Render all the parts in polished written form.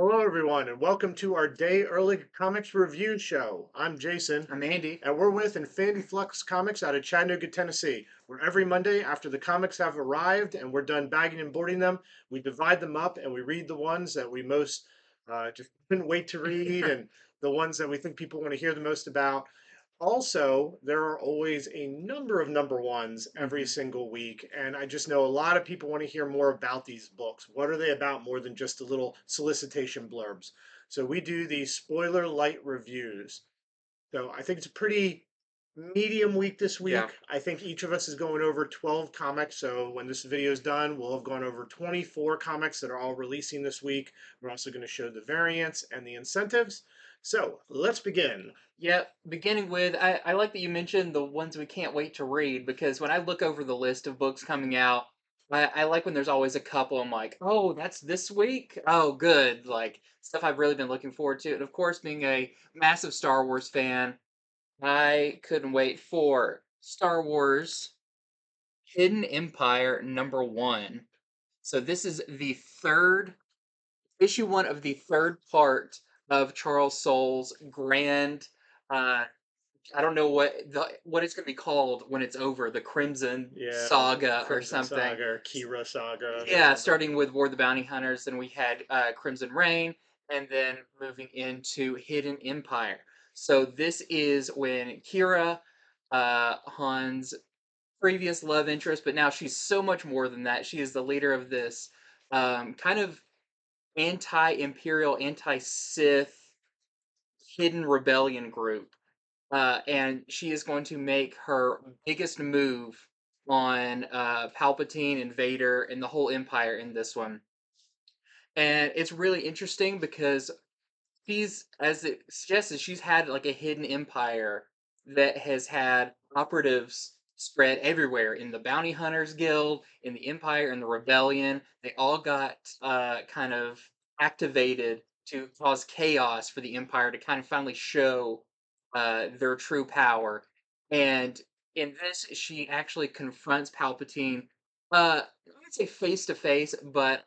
Hello, everyone, and welcome to our Day Early Comics Review Show. I'm Jason. I'm Andy. And we're with Infinity Flux Comics out of Chattanooga, Tennessee, where every Monday after the comics have arrived and we're done bagging and boarding them, we divide them up and we read the ones that we most just couldn't wait to read and the ones that we think people want to hear the most about. Also, there are always a number of number ones every single week, and I just know a lot of people want to hear more about these books. What are they about more than just the little solicitation blurbs? So we do these spoiler light reviews. So I think it's a pretty medium week this week. Yeah. I think each of us is going over 12 comics, so when this video is done, we'll have gone over 24 comics that are all releasing this week. We're also going to show the variants and the incentives. So, let's begin. Yeah, beginning with, I like that you mentioned the ones we can't wait to read, because when I look over the list of books coming out, I like when there's always a couple. I'm like, oh, that's this week? Oh, good. Like, stuff I've really been looking forward to. And of course, being a massive Star Wars fan, I couldn't wait for Star Wars Hidden Empire #1. So this is the third, issue one of the third part of Charles Soule's grand, I don't know what it's going to be called when it's over, the Crimson Saga or something. Crimson Saga or Kira Saga. Yeah, starting with War of the Bounty Hunters, then we had Crimson Reign, and then moving into Hidden Empire. So this is when Kira, Han's previous love interest, but now she's so much more than that. She is the leader of this kind of anti-Imperial, anti-Sith hidden rebellion group. And she is going to make her biggest move on Palpatine and Vader and the whole Empire in this one. And it's really interesting because she's, as it suggests, she's had like a hidden empire that has had operatives spread everywhere, in the Bounty Hunters Guild, in the Empire, in the Rebellion. They all got kind of activated to cause chaos for the Empire to kind of finally show their true power. And in this, she actually confronts Palpatine, I would say face-to-face, but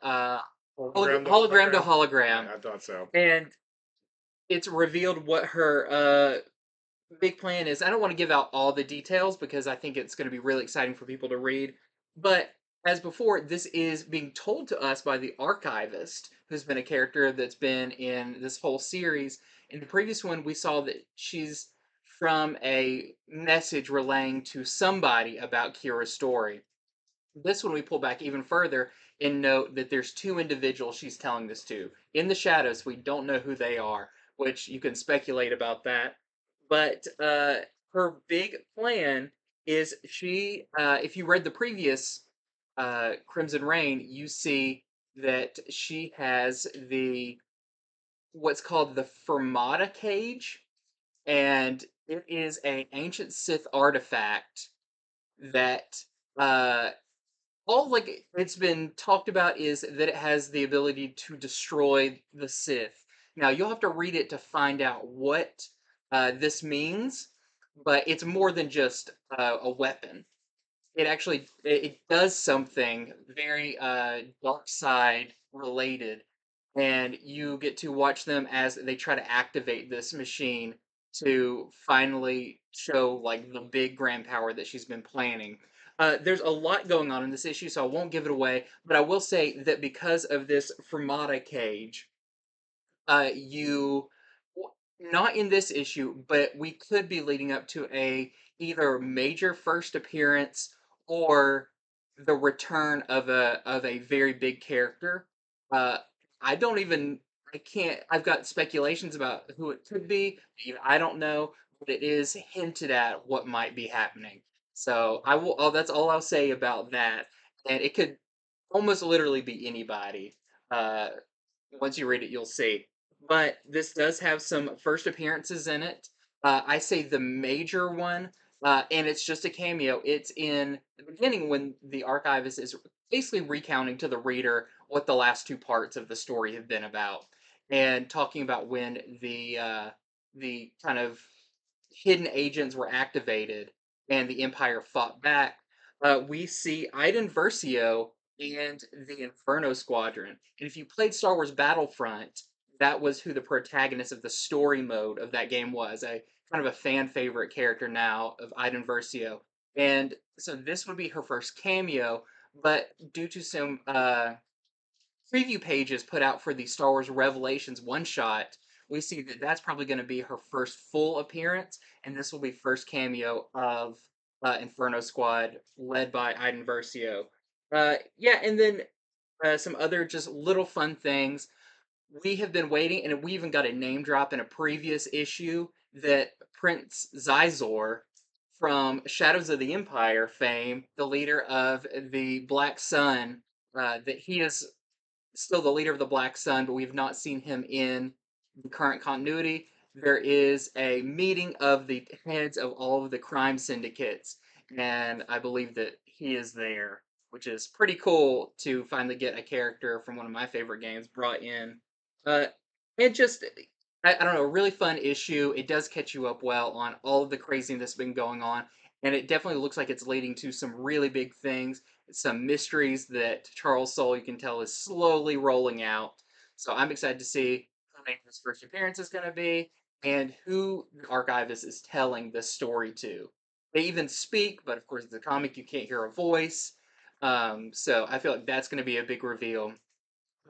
hologram to hologram. Yeah, I thought so. And it's revealed what her big plan is. I don't want to give out all the details because I think it's going to be really exciting for people to read. But as before, this is being told to us by the Archivist, who's been a character that's been in this whole series. In the previous one, we saw that she's from a message relaying to somebody about Kira's story. This one, we pull back even further and note that there's two individuals she's telling this to. In the shadows, we don't know who they are, which you can speculate about that. But her big plan is she, if you read the previous Crimson Reign, you see that she has the, what's called the Fermata cage. And it is an ancient Sith artifact that all like it's been talked about is that it has the ability to destroy the Sith. Now, you'll have to read it to find out what this means, but it's more than just a weapon. It actually, it does something very dark side related, and you get to watch them as they try to activate this machine to finally show like the big grand power that she's been planning. There's a lot going on in this issue, so I won't give it away, but I will say that because of this Fermata cage, you, not in this issue, but we could be leading up to a either major first appearance or the return of a very big character. I've got speculations about who it could be. I don't know, but it is hinted at what might be happening. So that's all I'll say about that. And it could almost literally be anybody. Once you read it, you'll see. But this does have some first appearances in it. I say the major one, and it's just a cameo. It's in the beginning when the Archivist is basically recounting to the reader what the last two parts of the story have been about, and talking about when the kind of hidden agents were activated and the Empire fought back. We see Iden Versio and the Inferno Squadron. And if you played Star Wars Battlefront, that was who the protagonist of the story mode of that game was, a kind of a fan favorite character now of Iden Versio. And so this would be her first cameo, but due to some preview pages put out for the Star Wars Revelations one-shot, we see that that's probably going to be her first full appearance, and this will be first cameo of Inferno Squad, led by Iden Versio. Yeah, and then some other just little fun things. We have been waiting, and we even got a name drop in a previous issue that Prince Xizor from Shadows of the Empire fame, the leader of the Black Sun, that he is still the leader of the Black Sun, but we've not seen him in the current continuity. There is a meeting of the heads of all of the crime syndicates, and I believe that he is there, which is pretty cool to finally get a character from one of my favorite games brought in. It just, I don't know, a really fun issue. It does catch you up well on all of the craziness that's been going on, and it definitely looks like it's leading to some really big things, some mysteries that Charles Soule, you can tell, is slowly rolling out. So I'm excited to see his first appearance is going to be, and who the archivist is telling this story to. They even speak, but of course, the comic, you can't hear a voice. So I feel like that's going to be a big reveal,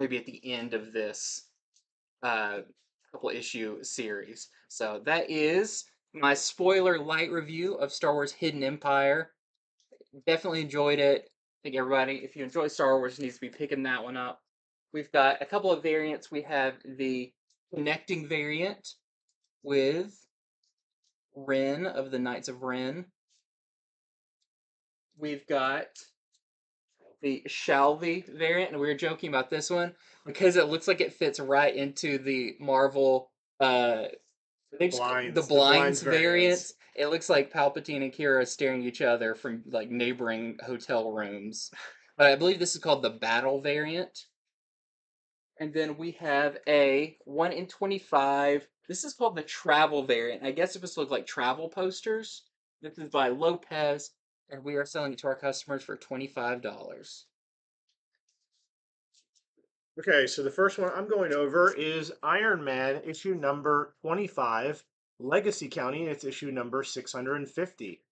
maybe at the end of this couple issue series. So that is my spoiler light review of Star Wars Hidden Empire. Definitely enjoyed it. I think everybody, if you enjoy Star Wars, needs to be picking that one up. We've got a couple of variants. We have the connecting variant with Ren of the Knights of Ren. We've got the Shalvey variant, and we were joking about this one because it looks like it fits right into the Marvel the blinds variants. It looks like Palpatine and Kira staring at each other from like neighboring hotel rooms. But I believe this is called the battle variant. And then we have a 1 in 25. This is called the travel variant. I guess it must look like travel posters. This is by Lopez, and we are selling it to our customers for $25. Okay, so the first one I'm going over is Iron Man, issue number 25, Legacy County, and it's issue number 650.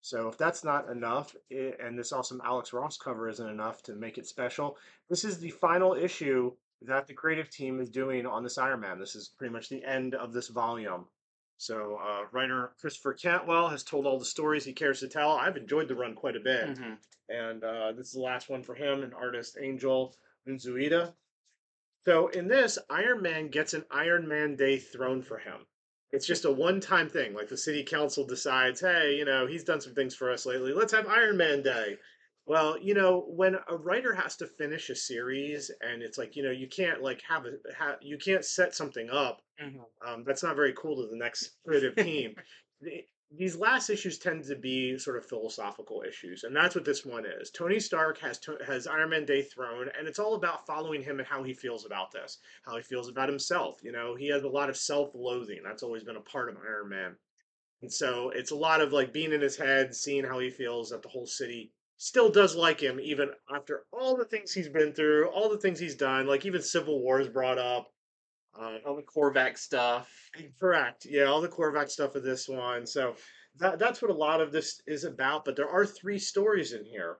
So if that's not enough, and this awesome Alex Ross cover isn't enough to make it special, this is the final issue that the creative team is doing on this Iron Man. This is pretty much the end of this volume. So writer Christopher Cantwell has told all the stories he cares to tell. I've enjoyed the run quite a bit. Mm-hmm. And this is the last one for him, and artist Angel Munzuida. So in this, Iron Man gets an Iron Man Day thrown for him. It's just a one-time thing. Like the city council decides, hey, you know, he's done some things for us lately. Let's have Iron Man Day. Well, you know, when a writer has to finish a series, and it's like, you know, you can't like you can't set something up. Mm-hmm. That's not very cool to the next creative team. These last issues tend to be sort of philosophical issues, and that's what this one is. Tony Stark has Iron Man Day thrown, and it's all about following him and how he feels about this, how he feels about himself. You know, he has a lot of self-loathing. That's always been a part of Iron Man, and so it's a lot of like being in his head, seeing how he feels that the whole city still does like him, even after all the things he's been through, all the things he's done, like even Civil War is brought up. All the Korvac stuff. Correct. Yeah, all the Korvac stuff of this one. So that's what a lot of this is about, but there are three stories in here.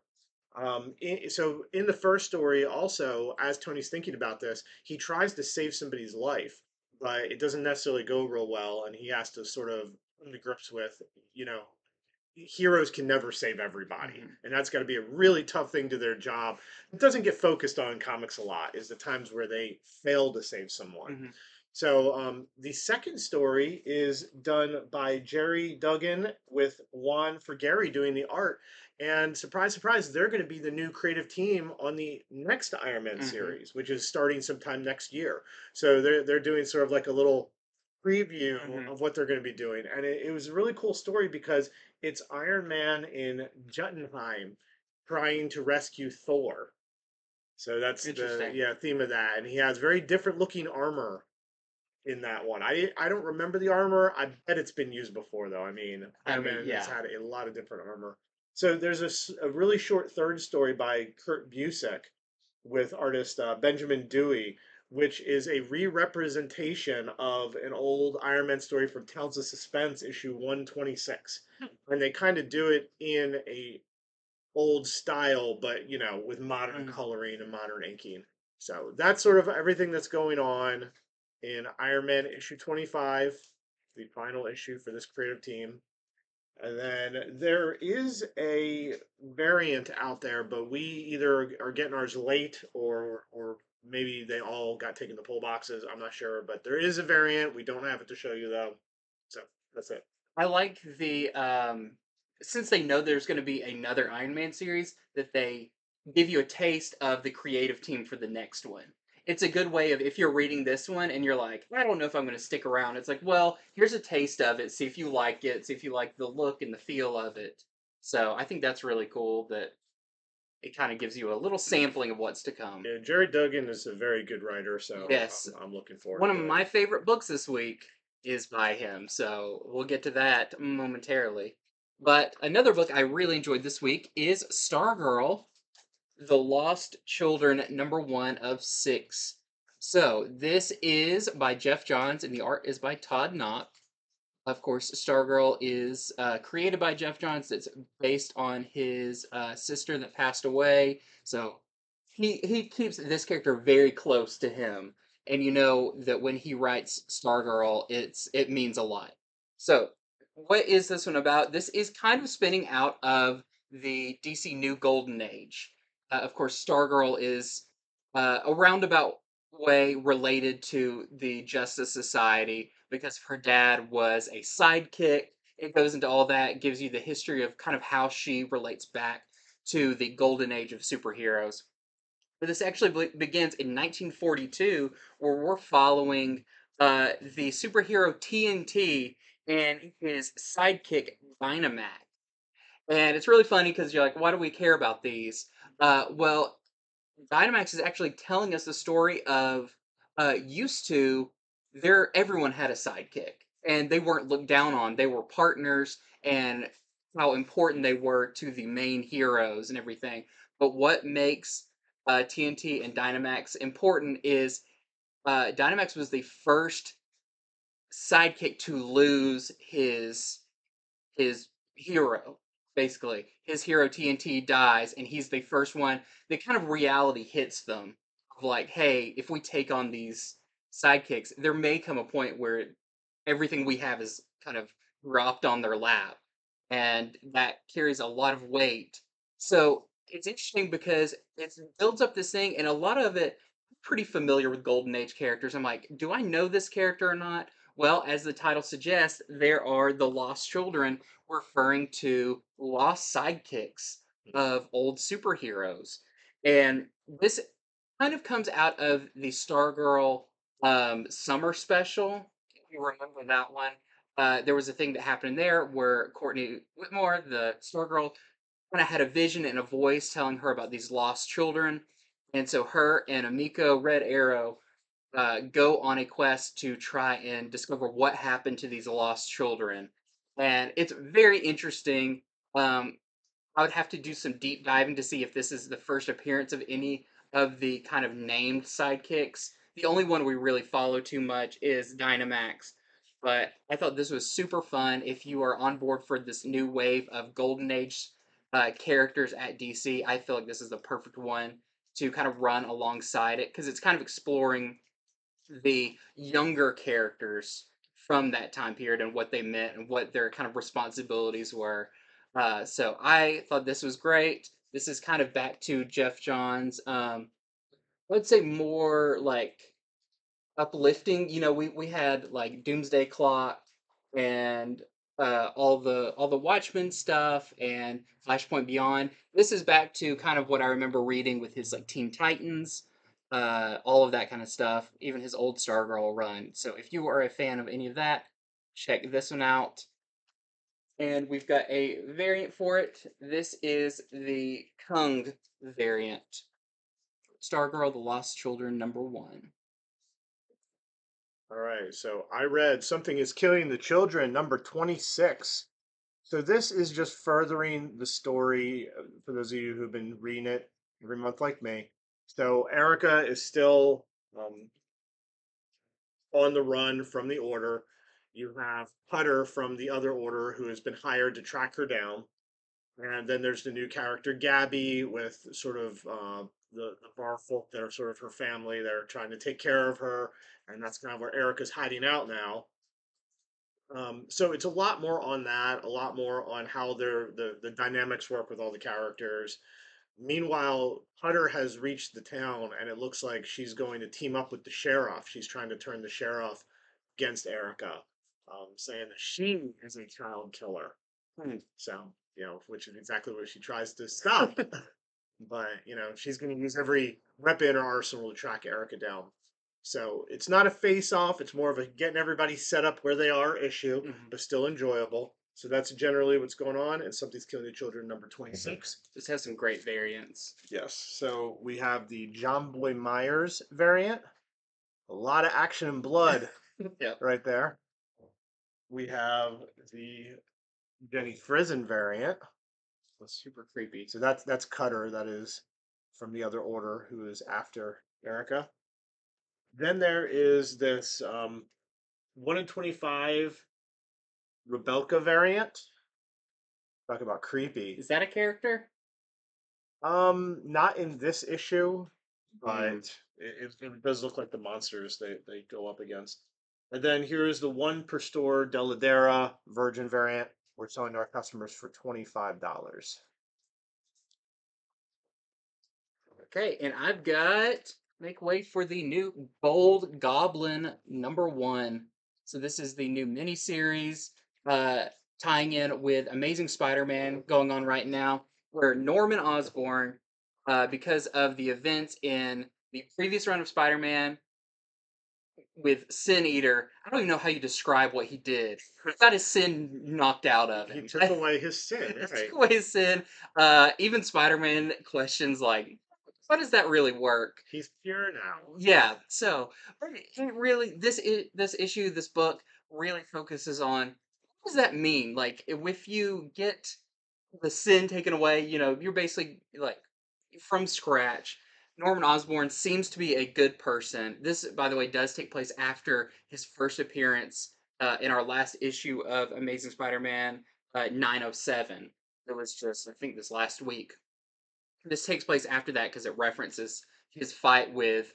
So in the first story also, as Tony's thinking about this, he tries to save somebody's life, but it doesn't necessarily go real well, and he has to sort of come to grips with, you know, heroes can never save everybody. Mm-hmm. And that's got to be a really tough thing to their job. It doesn't get focused on in comics a lot, is the times where they fail to save someone. Mm-hmm. So the second story is done by Jerry Duggan with Juan Ferreyra doing the art. And surprise, surprise, they're going to be the new creative team on the next Iron Man mm-hmm. series, which is starting sometime next year. So they're doing sort of like a little preview mm-hmm. of what they're going to be doing. And it was a really cool story because it's Iron Man in Jotunheim trying to rescue Thor. So that's the theme of that. And he has very different looking armor in that one. I don't remember the armor. I bet it's been used before, though. I mean, Iron Man has had a lot of different armor. So there's a really short third story by Kurt Busiek with artist Benjamin Dewey, which is a re-representation of an old Iron Man story from Tales of Suspense, issue 126. And they kind of do it in a old style, but, you know, with modern coloring and modern inking. So that's sort of everything that's going on in Iron Man issue 25, the final issue for this creative team. And then there is a variant out there, but we either are getting ours late or maybe they all got taken to pull boxes. I'm not sure, but there is a variant. We don't have it to show you, though. So that's it. I like the, since they know there's going to be another Iron Man series, that they give you a taste of the creative team for the next one. It's a good way of, if you're reading this one and you're like, I don't know if I'm going to stick around. It's like, well, here's a taste of it. See if you like it. See if you like the look and the feel of it. So I think that's really cool that it kind of gives you a little sampling of what's to come. Yeah, Jerry Duggan is a very good writer, so yes. I'm looking forward to it. One of my favorite books this week is by him, so we'll get to that momentarily. But another book I really enjoyed this week is Stargirl, The Lost Children, #1 of 6. So this is by Jeff Johns, and the art is by Todd Knopp. Of course, Stargirl is created by Jeff Johns. It's based on his sister that passed away. So he keeps this character very close to him. And you know that when he writes Stargirl, it means a lot. So what is this one about? This is kind of spinning out of the DC New Golden Age. Of course, Stargirl is a roundabout way related to the Justice Society because her dad was a sidekick. It goes into all that, gives you the history of kind of how she relates back to the golden age of superheroes. But this actually begins in 1942, where we're following the superhero TNT and his sidekick Dynamax. And it's really funny because you're like, why do we care about these? Well, Dynamax is actually telling us the story of used to, everyone had a sidekick, and they weren't looked down on. They were partners, and how important they were to the main heroes and everything. But what makes TNT and Dynamax important is Dynamax was the first sidekick to lose his hero. Basically, his hero TNT dies, and he's the first one that kind of reality hits them. Of like, hey, if we take on these sidekicks, there may come a point where everything we have is kind of dropped on their lap. And that carries a lot of weight. So it's interesting because it builds up this thing, and a lot of it, I'm pretty familiar with Golden Age characters. I'm like, do I know this character or not? Well, as the title suggests, there are the lost children, referring to lost sidekicks of old superheroes. And this kind of comes out of the Stargirl summer special. If you remember that one, there was a thing that happened there where Courtney Whitmore, the Stargirl, kind of had a vision and a voice telling her about these lost children. And so her and Amiko Red Arrow go on a quest to try and discover what happened to these lost children. And it's very interesting. I would have to do some deep diving to see if this is the first appearance of any of the kind of named sidekicks. The only one we really follow too much is Dynamax. But I thought this was super fun. If you are on board for this new wave of Golden Age characters at DC, I feel like this is the perfect one to kind of run alongside it, because it's kind of exploring the younger characters from that time period and what they meant and what their kind of responsibilities were. So I thought this was great. This is kind of back to Jeff Johns. I'd say more like uplifting. You know, we had like Doomsday Clock and all the Watchmen stuff and Flashpoint Beyond. This is back to kind of what I remember reading with his like Teen Titans, all of that kind of stuff, even his old Stargirl run. So if you are a fan of any of that, check this one out. And we've got a variant for it. This is the Kung variant. Stargirl, The Lost Children, #1. All right, so I read Something is Killing the Children, #26. So this is just furthering the story, for those of you who've been reading it every month like me. So Erica is still on the run from the Order. You have Putter from the other Order who has been hired to track her down. And then there's the new character Gabby with sort of the bar folk that are sort of her family. They're trying to take care of her. And that's kind of where Erica's hiding out now. So it's a lot more on that, a lot more on how the dynamics work with all the characters. Meanwhile, Hunter has reached the town, and it looks like she's going to team up with the sheriff. She's trying to turn the sheriff against Erica, saying that she is a child killer. So, you know, which is exactly what she tries to stop. But, you know, she's going to use every weapon in her arsenal to track Erica down. So it's not a face-off. It's more of a getting everybody set up where they are issue, but still enjoyable. So that's generally what's going on. And Something's Killing the Children, number 26. This has some great variants. Yes. So we have the John Boy Myers variant. A lot of action and blood right there. We have the Jenny Frison variant. That's super creepy. So that's Cutter. That is from the other Order who is after Erica. Then there is this 1 in 25 Rebelka variant. Talk about creepy. Is that a character? Not in this issue, but it does look like the monsters they go up against. And then here is the 1 per store Deladera Virgin variant. We're selling to our customers for $25. Okay, and I've got... Make way for the new Bold Goblin #1. So this is the new miniseries tying in with Amazing Spider-Man going on right now, where Norman Osborn, because of the events in the previous run of Spider-Man with Sin Eater, I don't even know how you describe what he did. He got his sin knocked out of him. He took away his sin. Took away his sin. Even Spider-Man questions like, how does that really work? He's pure now. Yeah. So it really, this issue, this book really focuses on what does that mean? Like, if you get the sin taken away, you know, you're basically like from scratch. Norman Osborn seems to be a good person. This, by the way, does take place after his first appearance in our last issue of Amazing Spider-Man 907. It was just, I think, this last week. This takes place after that because it references his fight with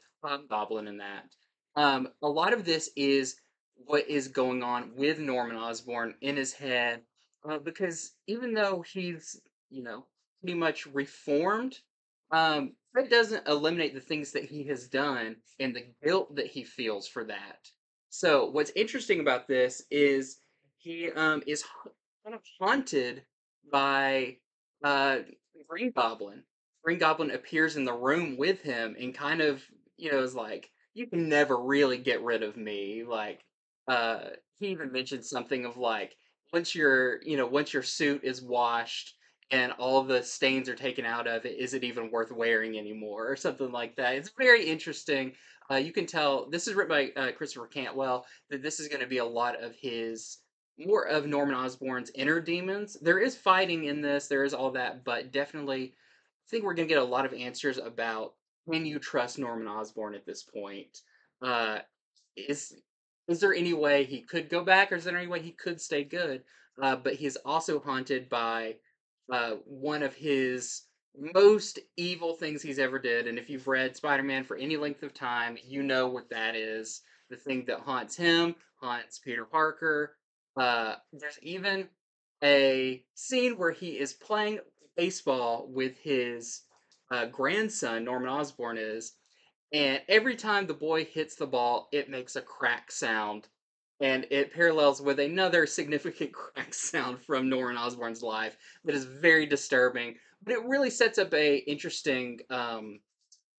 Goblin and that. A lot of this is what is going on with Norman Osborn in his head, because even though he's, you know, pretty much reformed, that doesn't eliminate the things that he has done and the guilt that he feels for that. So what's interesting about this is he is kind of haunted by Green Goblin. Green Goblin appears in the room with him and kind of, you know, is like, you can never really get rid of me. Like, he even mentioned something of like, once your, you know, once your suit is washed and all the stains are taken out of it, is it even worth wearing anymore or something like that? It's very interesting. You can tell, this is written by Christopher Cantwell, that this is going to be a lot of his, more of Norman Osborn's inner demons. There is fighting in this, there is all that, but definitely... I think we're going to get a lot of answers about can you trust Norman Osborn at this point? Is there any way he could go back, or is there any way he could stay good? But he's also haunted by one of his most evil things he's ever did. And if you've read Spider-Man for any length of time, you know what that is. The thing that haunts him, haunts Peter Parker. There's even a scene where he is playing baseball with his grandson, Norman Osborn is, and every time the boy hits the ball, it makes a crack sound, and it parallels with another significant crack sound from Norman Osborn's life that is very disturbing, but it really sets up a interesting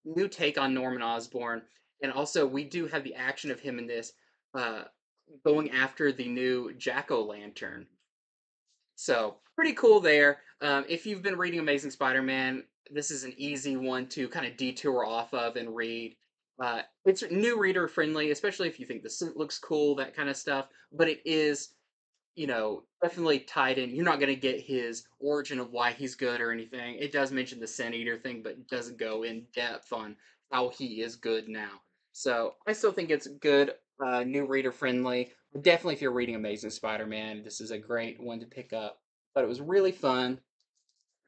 new take on Norman Osborn. And also we do have the action of him in this going after the new Jack-o'-lantern. So, pretty cool there. If you've been reading Amazing Spider-Man, this is an easy one to kind of detour off of and read. It's new reader friendly, especially if you think the suit looks cool, that kind of stuff. But it is, you know, definitely tied in. You're not going to get his origin of why he's good or anything. It does mention the Sin Eater thing, but it doesn't go in depth on how he is good now. So I still think it's good, new reader friendly. Definitely, if you're reading Amazing Spider-Man, this is a great one to pick up. But it was really fun.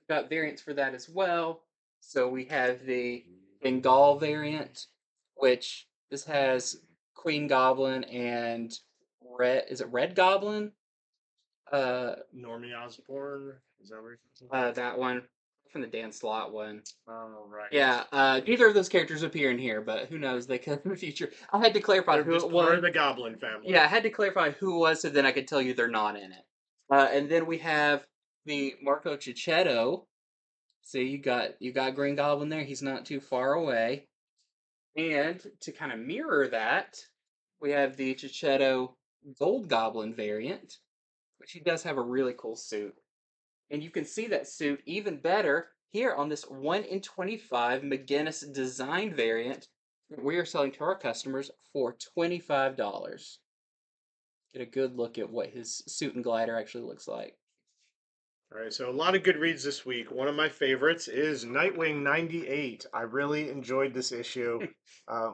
We've got variants for that as well. So we have the Bengal variant, which this has Queen Goblin and Red. Is it Red Goblin? Norman Osborn. Is that where you're from? That one from the Dan Slott one. Oh right. Yeah. Neither of those characters appear in here, but who knows? They could in the future. I had to clarify who it was. Part of the Goblin family. Yeah, I had to clarify who it was, so then I could tell you they're not in it. And then we have the Marco Cicchetto. See, you got Green Goblin there. He's not too far away. And to kind of mirror that, we have the Cicchetto Gold Goblin variant, which he does have a really cool suit. And you can see that suit even better here on this 1-in-25 McGinnis design variant that we are selling to our customers for $25. Get a good look at what his suit and glider actually looks like. All right, so a lot of good reads this week. One of my favorites is Nightwing 98. I really enjoyed this issue,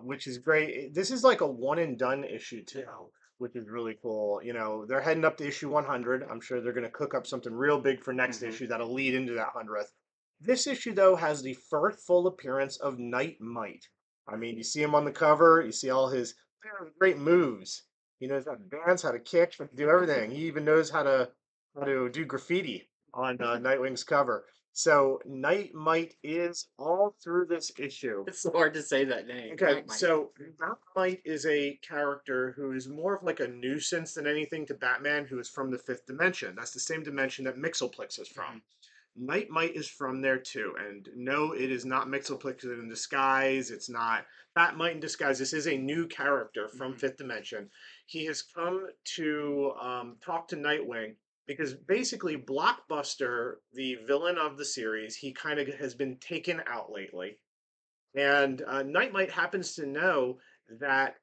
which is great. This is like a one-and-done issue, too, which is really cool. You know, they're heading up to issue 100. I'm sure they're going to cook up something real big for next issue that'll lead into that 100th. This issue, though, has the first full appearance of Nightmite. I mean, you see him on the cover. You see all his great moves. He knows how to dance, how to kick, how to do everything. He even knows how to do graffiti on Nightwing's cover. So Nightmite is all through this issue. It's so hard to say that name. Okay, Nightmite. So Nightmite is a character who is more of like a nuisance than anything to Batman, who is from the fifth dimension. That's the same dimension that Mixelplex is from. Nightmite is from there too. And no, it is not Mixelplex in disguise. It's not Batmite in disguise. This is a new character from fifth dimension. He has come to talk to Nightwing. Because basically Blockbuster, the villain of the series, he kind of has been taken out lately. And Nightmite happens to know that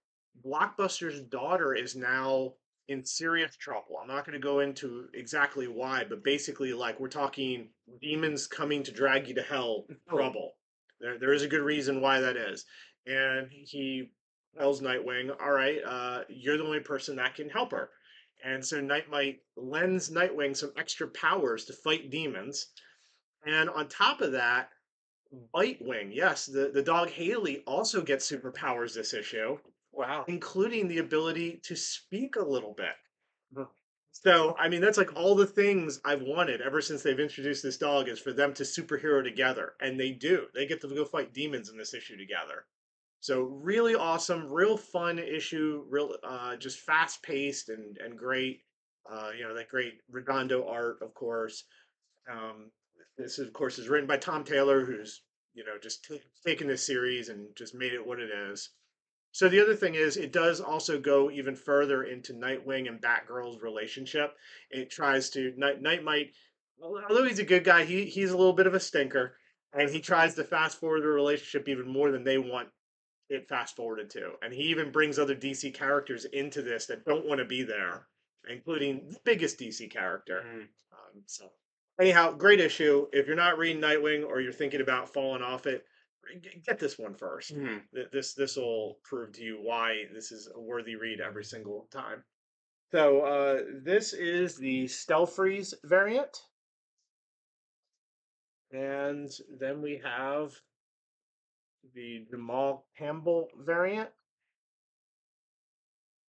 Blockbuster's daughter is now in serious trouble. I'm not going to go into exactly why, but basically, like, we're talking demons coming to drag you to hell trouble. There is a good reason why that is. And he tells Nightwing, all right, you're the only person that can help her. And so Nightmite lends Nightwing some extra powers to fight demons. And on top of that, Bitewing, yes, the dog Haley also gets superpowers this issue. Wow. Including the ability to speak a little bit. Oh. So, I mean, that's like all the things I've wanted ever since they've introduced this dog is for them to superhero together. And they do. They get to go fight demons in this issue together. So really awesome, real fun issue, real just fast-paced and great. You know, that great Redondo art, of course. This, of course, is written by Tom Taylor, who's, you know, just taken this series and just made it what it is. So the other thing is it does also go even further into Nightwing and Batgirl's relationship. It tries to, Nightmite, although he's a good guy, he's a little bit of a stinker, and he tries to fast-forward the relationship even more than they want it fast-forwarded to. And he even brings other DC characters into this that don't want to be there, including the biggest DC character. So anyhow, great issue. If you're not reading Nightwing or you're thinking about falling off it, get this one first. This will prove to you why this is a worthy read every single time. So this is the Stelfreeze variant. And then we have the Jamal Campbell variant.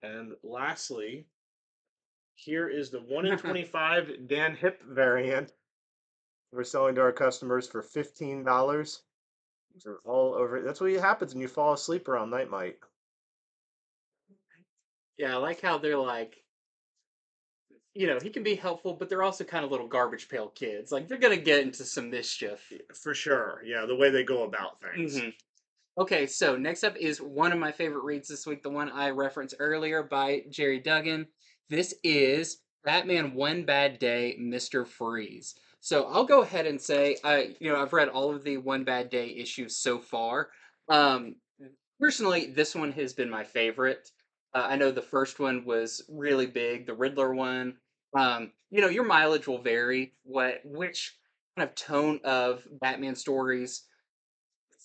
And lastly, here is the 1-in-25 Dan Hip variant. We're selling to our customers for $15. These are all over. That's what happens when you fall asleep around Nightmite. Yeah, I like how they're like, you know, he can be helpful, but they're also kind of little garbage pail kids. Like, they're going to get into some mischief. For sure. Yeah, the way they go about things. Okay, so next up is one of my favorite reads this week, the one I referenced earlier by Jerry Duggan. This is Batman One Bad Day, Mr. Freeze. So I'll go ahead and say, you know, I've read all of the One Bad Day issues so far. Personally, this one has been my favorite. I know the first one was really big, the Riddler one. You know, your mileage will vary. Which kind of tone of Batman stories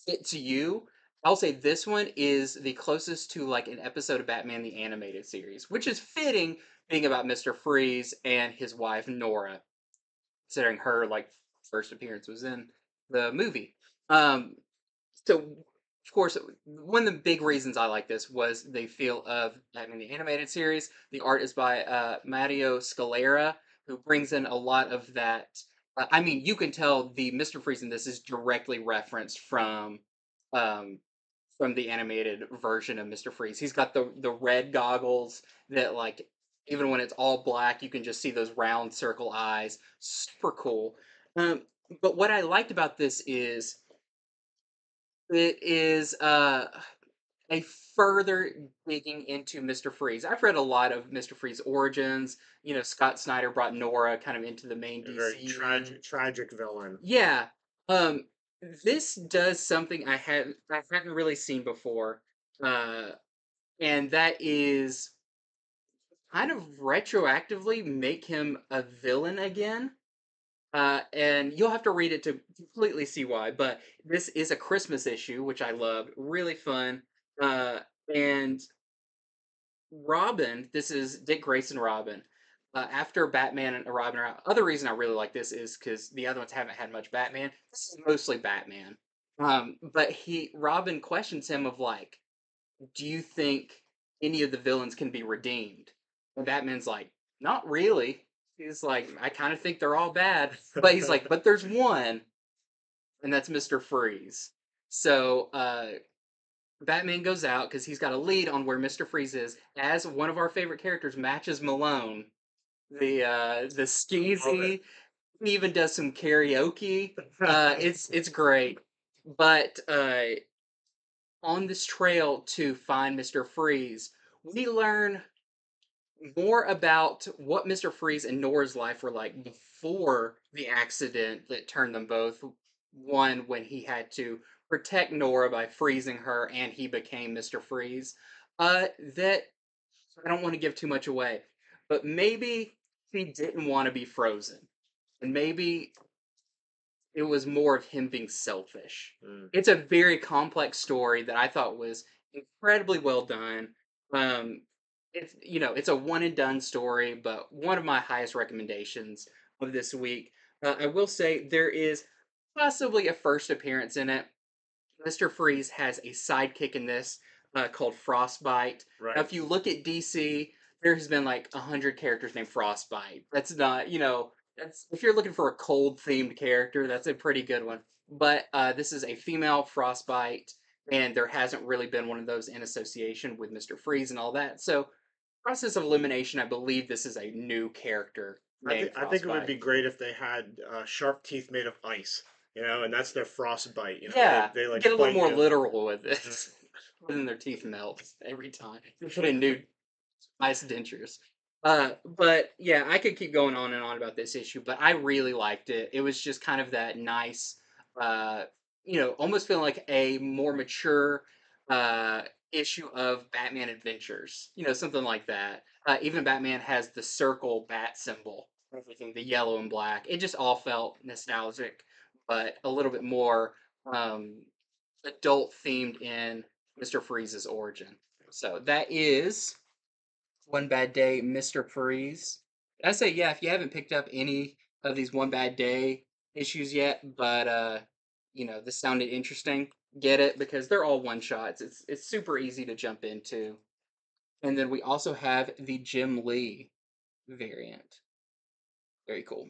fit to you. I'll say this one is the closest to like an episode of Batman the Animated Series, which is fitting being about Mr. Freeze and his wife Nora, considering her like first appearance was in the movie. So of course, one of the big reasons I like this was the feel of Batman the Animated Series. The art is by Mario Scalera, who brings in a lot of that. I mean, you can tell the Mr. Freeze in this is directly referenced from the animated version of Mr. Freeze. He's got the red goggles that, like, even when it's all black, you can just see those round circle eyes. Super cool. But what I liked about this is it is a further digging into Mr. Freeze. I've read a lot of Mr. Freeze origins. You know, Scott Snyder brought Nora kind of into the main DC. Very tragic villain. Yeah. This does something I haven't really seen before, and that is kind of retroactively make him a villain again. And you'll have to read it to completely see why, but this is a Christmas issue, which I loved. Really fun. And Robin, this is Dick Grayson Robin. After Batman and Robin are out. Other reason I really like this is because the other ones haven't had much Batman. This is mostly Batman. But Robin questions him of like, do you think any of the villains can be redeemed? And Batman's like, not really. He's like, I kind of think they're all bad. But he's like, but there's one. And that's Mr. Freeze. So Batman goes out because he's got a lead on where Mr. Freeze is. As one of our favorite characters, Matches Malone. The skeezy, he even does some karaoke. It's great. But on this trail to find Mr. Freeze, we learn more about what Mr. Freeze and Nora's life were like before the accident that turned them both. One, when he had to protect Nora by freezing her and he became Mr. Freeze. That I don't want to give too much away. But maybe he didn't want to be frozen. And maybe it was more of him being selfish. Mm. It's a very complex story that I thought was incredibly well done. It's, you know, it's a one and done story, but one of my highest recommendations of this week. I will say there is possibly a first appearance in it. Mr. Freeze has a sidekick in this called Frostbite. Right. Now, if you look at DC, there has been like 100 characters named Frostbite. That's not, you know, that's if you're looking for a cold themed character, that's a pretty good one. But this is a female Frostbite, and there hasn't really been one of those in association with Mr. Freeze and all that. So, process of elimination, I believe this is a new character. I think it would be great if they had sharp teeth made of ice, you know, and that's their Frostbite. You know, yeah, they like get a little more literal with this, and then their teeth melt every time. They put a new nice dentures. But yeah, I could keep going on and on about this issue, but I really liked it. It was just kind of that nice, you know, almost feeling like a more mature issue of Batman Adventures, you know, something like that. Even Batman has the circle bat symbol, everything, the yellow and black. It just all felt nostalgic, but a little bit more adult themed in Mr. Freeze's origin. So that is One Bad Day, Mr. Freeze. I say, yeah, if you haven't picked up any of these One Bad Day issues yet, but, you know, this sounded interesting, get it, because they're all one-shots. It's super easy to jump into. And then we also have the Jim Lee variant. Very cool.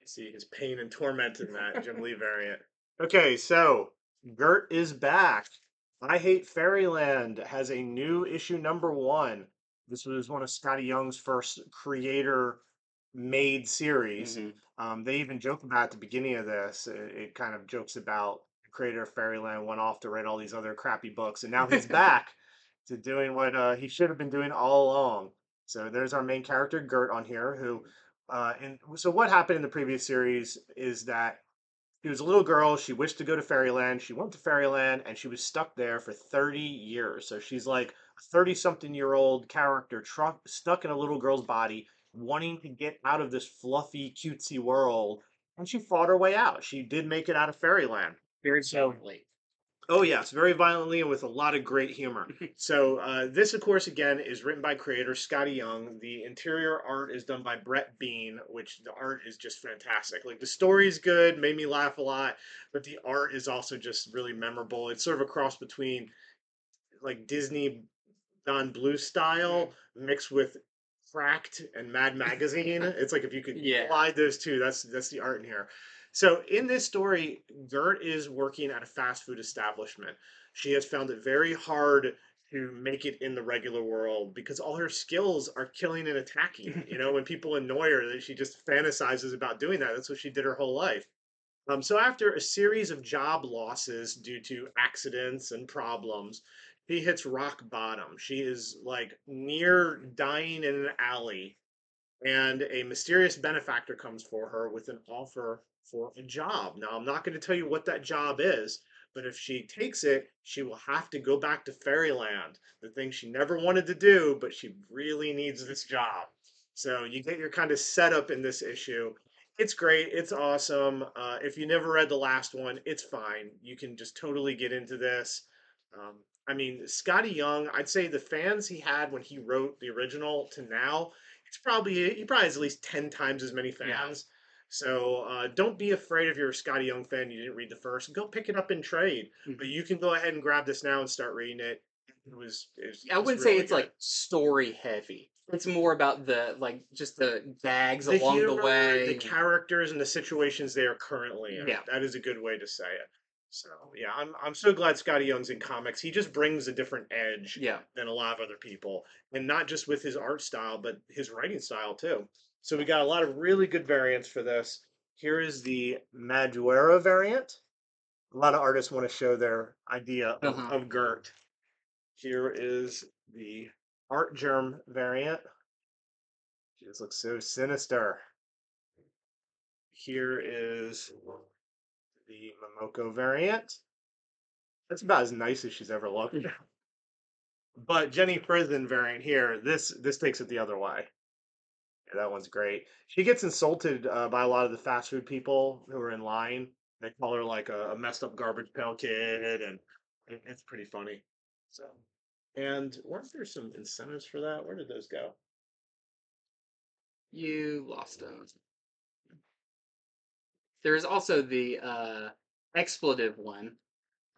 You see his pain and torment in that Jim Lee variant. Okay, so Gert is back. I Hate Fairyland has a new issue #1. This was one of Scotty Young's first creator-made series. Mm-hmm. They even joke about at the beginning of this, it kind of jokes about the creator of Fairyland went off to write all these other crappy books, and now he's back to doing what he should have been doing all along. So there's our main character, Gert, on here. So what happened in the previous series is that she was a little girl, she wished to go to Fairyland, she went to Fairyland, and she was stuck there for 30 years. So she's like a 30-something-year-old character stuck in a little girl's body, wanting to get out of this fluffy, cutesy world, and she fought her way out. She did make it out of Fairyland. Very slowly. Oh, yes, very violently and with a lot of great humor. So this, of course, again, is written by creator Scotty Young. The interior art is done by Brett Bean, which the art is just fantastic. Like, the story's good, made me laugh a lot, but the art is also just really memorable. It's sort of a cross between, like, Disney Don Bluth style mixed with Cracked and Mad Magazine. It's like if you could apply those two, that's the art in here. So in this story, Gert is working at a fast food establishment. She has found it very hard to make it in the regular world because all her skills are killing and attacking. You know, when people annoy her, that she just fantasizes about doing that. That's what she did her whole life. So after a series of job losses due to accidents and problems, she hits rock bottom. She is like near dying in an alley, and a mysterious benefactor comes for her with an offer for a job. Now, I'm not going to tell you what that job is, but if she takes it, she will have to go back to Fairyland, the thing she never wanted to do, but she really needs this job. So you get your kind of setup in this issue. It's great. It's awesome. If you never read the last one, it's fine. You can just totally get into this. I mean, Scotty Young, I'd say the fans he had when he wrote the original to now, it's probably, he probably has at least 10 times as many fans. Yeah. So don't be afraid if you're a Scotty Young fan, you didn't read the first. Go pick it up in trade. Mm-hmm. But you can go ahead and grab this now and start reading it. I wouldn't say it's like story heavy. It's more about the, like, just the gags along the way. The characters and the situations they are currently in. Yeah. That is a good way to say it. So, yeah, I'm so glad Scotty Young's in comics. He just brings a different edge than a lot of other people. And not just with his art style, but his writing style, too. So we got a lot of really good variants for this. Here is the Madureira variant. A lot of artists want to show their idea of Gert. Here is the Art Germ variant. She just looks so sinister. Here is the Momoko variant. That's about as nice as she's ever looked. Yeah. But Jenny Frison variant here, this takes it the other way. Yeah, that one's great. She gets insulted by a lot of the fast food people who are in line. They call her like a messed up garbage pail kid, and it's pretty funny. So, and weren't there some incentives for that? Where did those go? You lost them. There is also the expletive one.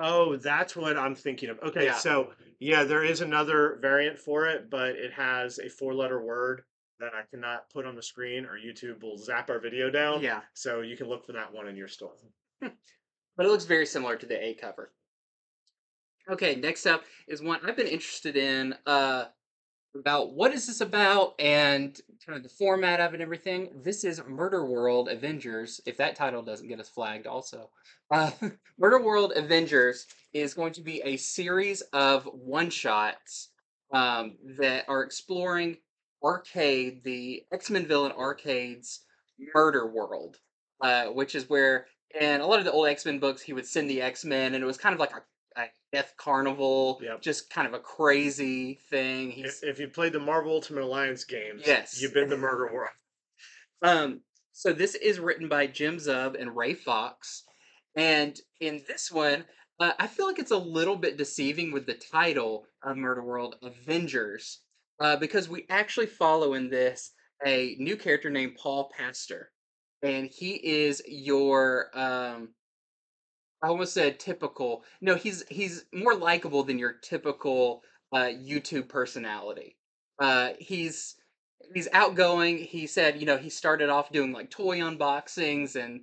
Oh, that's what I'm thinking of. Okay, so, yeah, there is another variant for it, but it has a four-letter word that I cannot put on the screen, or YouTube will zap our video down. Yeah. So you can look for that one in your store. But it looks very similar to the A cover. Okay, next up is one I've been interested in about what is this about and kind of the format of it and everything. This is Murder World Avengers, if that title doesn't get us flagged also. Murder World Avengers is going to be a series of one-shots that are exploring Arcade, the X-Men villain Arcade's murder world, which is where, in a lot of the old X-Men books, he would send the X-Men, and it was kind of like a death carnival, just kind of a crazy thing. If you played the Marvel Ultimate Alliance games, you've been the murder world. So this is written by Jim Zub and Ray Fox, and in this one, I feel like it's a little bit deceiving with the title of Murder World Avengers. Because we actually follow in this a new character named Paul Pastor. And he is your, I almost said typical. No, he's more likable than your typical YouTube personality. He's outgoing. He said, you know, he started off doing like toy unboxings and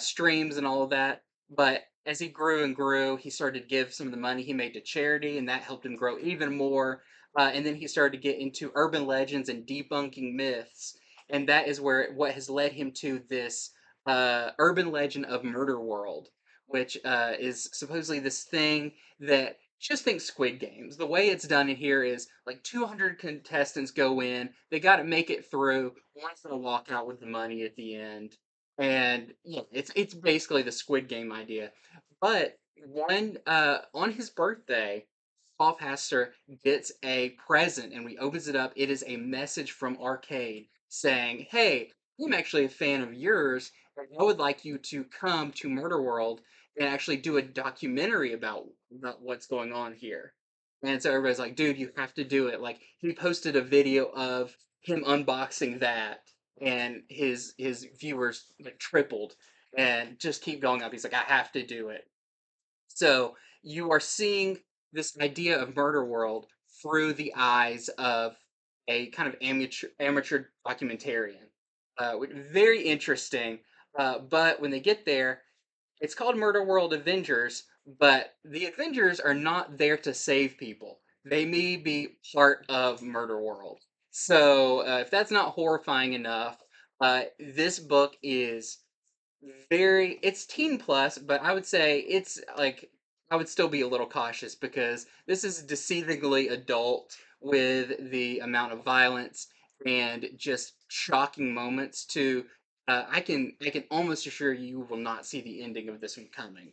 streams and all of that. But as he grew and grew, he started to give some of the money he made to charity. And that helped him grow even more. And then he started to get into urban legends and debunking myths. And that is where what has led him to this urban legend of Murder World, which is supposedly this thing that just think Squid Games. The way it's done in here is like 200 contestants go in. They got to make it through. One's going to walk out with the money at the end. And yeah, it's basically the Squid Game idea. But on his birthday, Paul Pastor gets a present, and when he opens it up, it is a message from Arcade saying, hey, I'm actually a fan of yours, and I would like you to come to Murder World and actually do a documentary about what's going on here. And so everybody's like, dude, you have to do it. Like, he posted a video of him unboxing that, and his viewers like tripled, and just keep going up. He's like, I have to do it. So you are seeing this idea of Murder World through the eyes of a kind of amateur documentarian. Very interesting. But when they get there, it's called Murder World Avengers, but the Avengers are not there to save people. They may be part of Murder World. So if that's not horrifying enough, this book is very, it's teen plus, but I would say it's like, I would still be a little cautious, because this is deceivingly adult with the amount of violence and just shocking moments to, I can almost assure you will not see the ending of this one coming.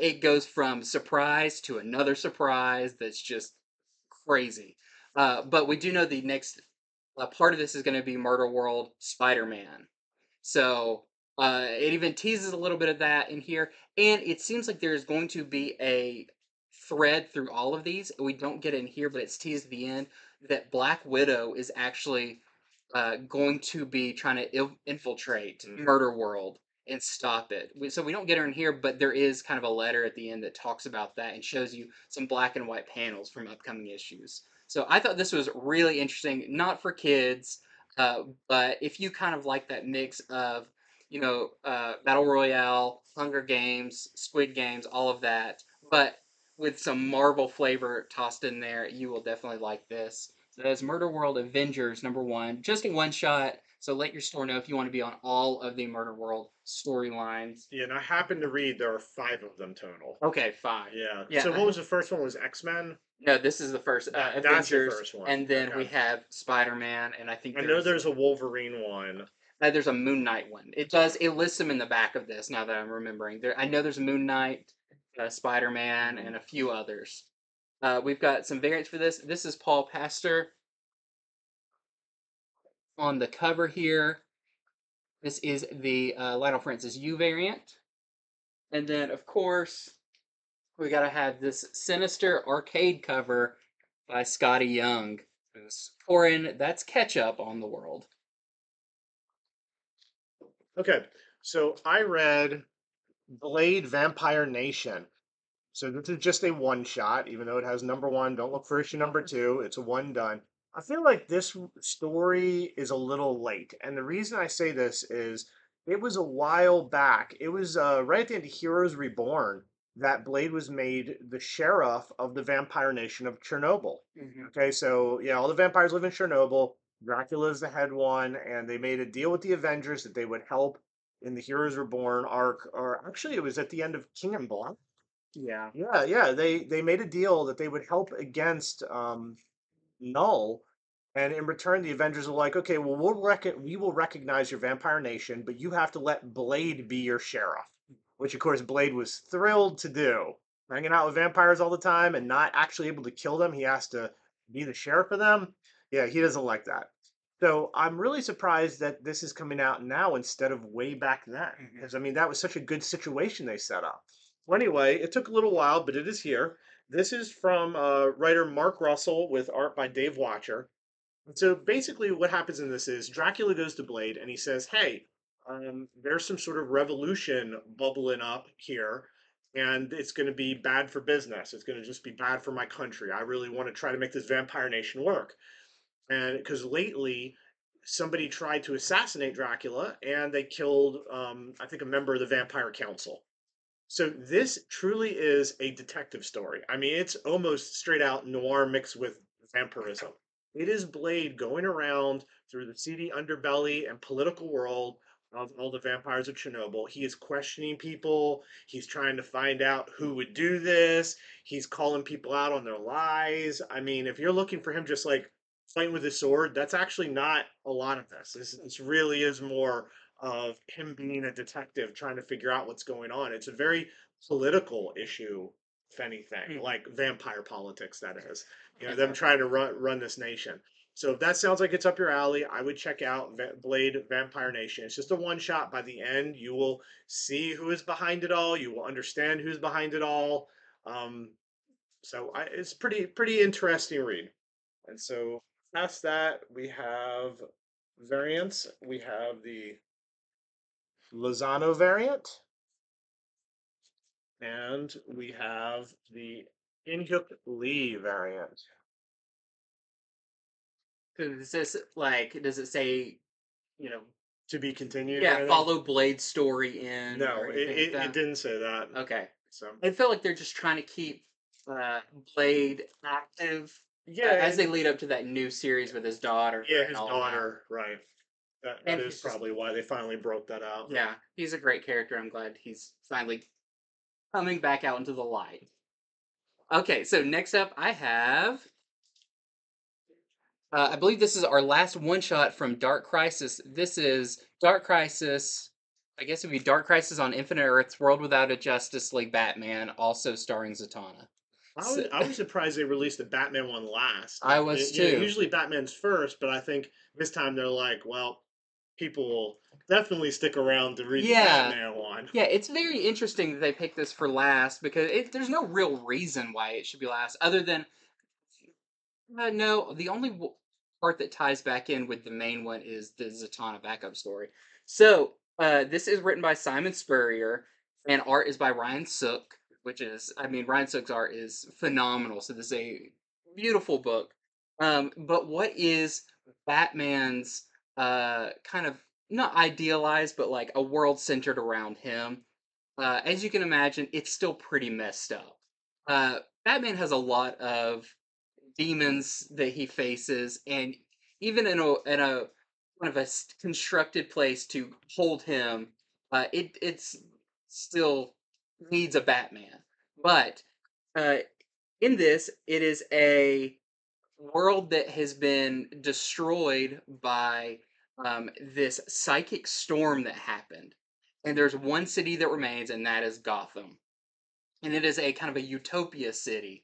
It goes from surprise to another surprise that's just crazy. But we do know the next part of this is going to be Murder World Spider-Man. So it even teases a little bit of that in here. And it seems like there's going to be a thread through all of these. We don't get it in here, but it's teased at the end that Black Widow is actually going to be trying to infiltrate Murder World and stop it. So we don't get her in here, but there is kind of a letter at the end that talks about that and shows you some black and white panels from upcoming issues. So I thought this was really interesting, not for kids, but if you kind of like that mix of, you know, Battle Royale, Hunger Games, Squid Games, all of that, but with some Marvel flavor tossed in there, you will definitely like this. So that's Murder World Avengers, #1, just in one shot. So let your store know if you want to be on all of the Murder World storylines. Yeah, and I happen to read there are 5 of them total. Okay, 5. Yeah. So what was the first one? Was X-Men? No, this is the first. Avengers, that's the first one. And then we have Spider-Man, and I think I know there's a Wolverine one. There's a Moon Knight one. It lists them in the back of this, now that I'm remembering. I know there's Moon Knight, Spider-Man, and a few others. We've got some variants for this. This is Paul Pastor on the cover here. This is the Lionel Francis U variant. And then, of course, we got to have this sinister arcade cover by Scotty Young. Pouring, that's ketchup on the world. Okay, so I read Blade Vampire Nation. So this is just a one-shot, even though it has #1. Don't look for issue #2. It's a one done. I feel like this story is a little late. And the reason I say this is it was a while back. It was right at the end of Heroes Reborn that Blade was made the sheriff of the vampire nation of Chernobyl. Mm-hmm. Okay, so yeah, all the vampires live in Chernobyl. Dracula is the head one, and they made a deal with the Avengers that they would help in the Heroes Reborn arc, or actually it was at the end of King and Black. Yeah. They made a deal that they would help against Null, and in return, the Avengers were like, okay, well, we will recognize your vampire nation, but you have to let Blade be your sheriff, which, of course, Blade was thrilled to do. Hanging out with vampires all the time and not actually able to kill them, he has to be the sheriff of them. Yeah, he doesn't like that. So I'm really surprised that this is coming out now instead of way back then, because, I mean, that was such a good situation they set up. Well, anyway, it took a little while, but it is here. This is from writer Mark Russell with art by Dave Watcher. So basically what happens in this is Dracula goes to Blade and he says, hey, there's some sort of revolution bubbling up here, and it's going to be bad for business. It's going to just be bad for my country. I really want to try to make this vampire nation work. And because lately somebody tried to assassinate Dracula and they killed, I think, a member of the Vampire Council. So this truly is a detective story. I mean, it's almost straight out noir mixed with vampirism. It is Blade going around through the seedy underbelly and political world of all the vampires of Chernobyl. He is questioning people. He's trying to find out who would do this. He's calling people out on their lies. I mean, if you're looking for him just like fighting with his sword, that's actually not a lot of this. This really is more of him being a detective trying to figure out what's going on. It's a very political issue, if anything, like vampire politics, that is. You know, them trying to run this nation. So if that sounds like it's up your alley, I would check out Blade Vampire Nation. It's just a one-shot. By the end, you will see who is behind it all. You will understand who's behind it all. So it's pretty interesting read. And so past that, we have variants. We have the Lozano variant. And we have the Inhyuk Lee variant. Is this like, does it say, you know, to be continued? Yeah, follow Blade's story in. No, it didn't say that. Okay. So I feel like they're just trying to keep Blade active. Yeah, as they lead up to that new series with his daughter. Yeah, his daughter, right. That is probably why they finally broke that out. Yeah, he's a great character. I'm glad he's finally coming back out into the light. Okay, so next up I have... I believe this is our last one-shot from Dark Crisis. This is Dark Crisis... I guess it would be Dark Crisis on Infinite Earths, World Without a Justice League Batman, also starring Zatanna. I was surprised they released the Batman one last. I was too. You know, usually Batman's first, but I think this time they're like, well, people will definitely stick around to read the Batman one. Yeah, it's very interesting that they picked this for last, because there's no real reason why it should be last, other than, no, the only part that ties back in with the main one is the Zatanna backup story. So, this is written by Simon Spurrier, and art is by Ryan Sook. Which is, I mean, Ryan Sook's art is phenomenal. So this is a beautiful book. But what is Batman's kind of, not idealized, but like a world centered around him? As you can imagine, it's still pretty messed up. Batman has a lot of demons that he faces, and even in a kind of a constructed place to hold him, it's still needs a Batman. But in this, it is a world that has been destroyed by this psychic storm that happened. And there's one city that remains, and that is Gotham. And it is a kind of a utopia city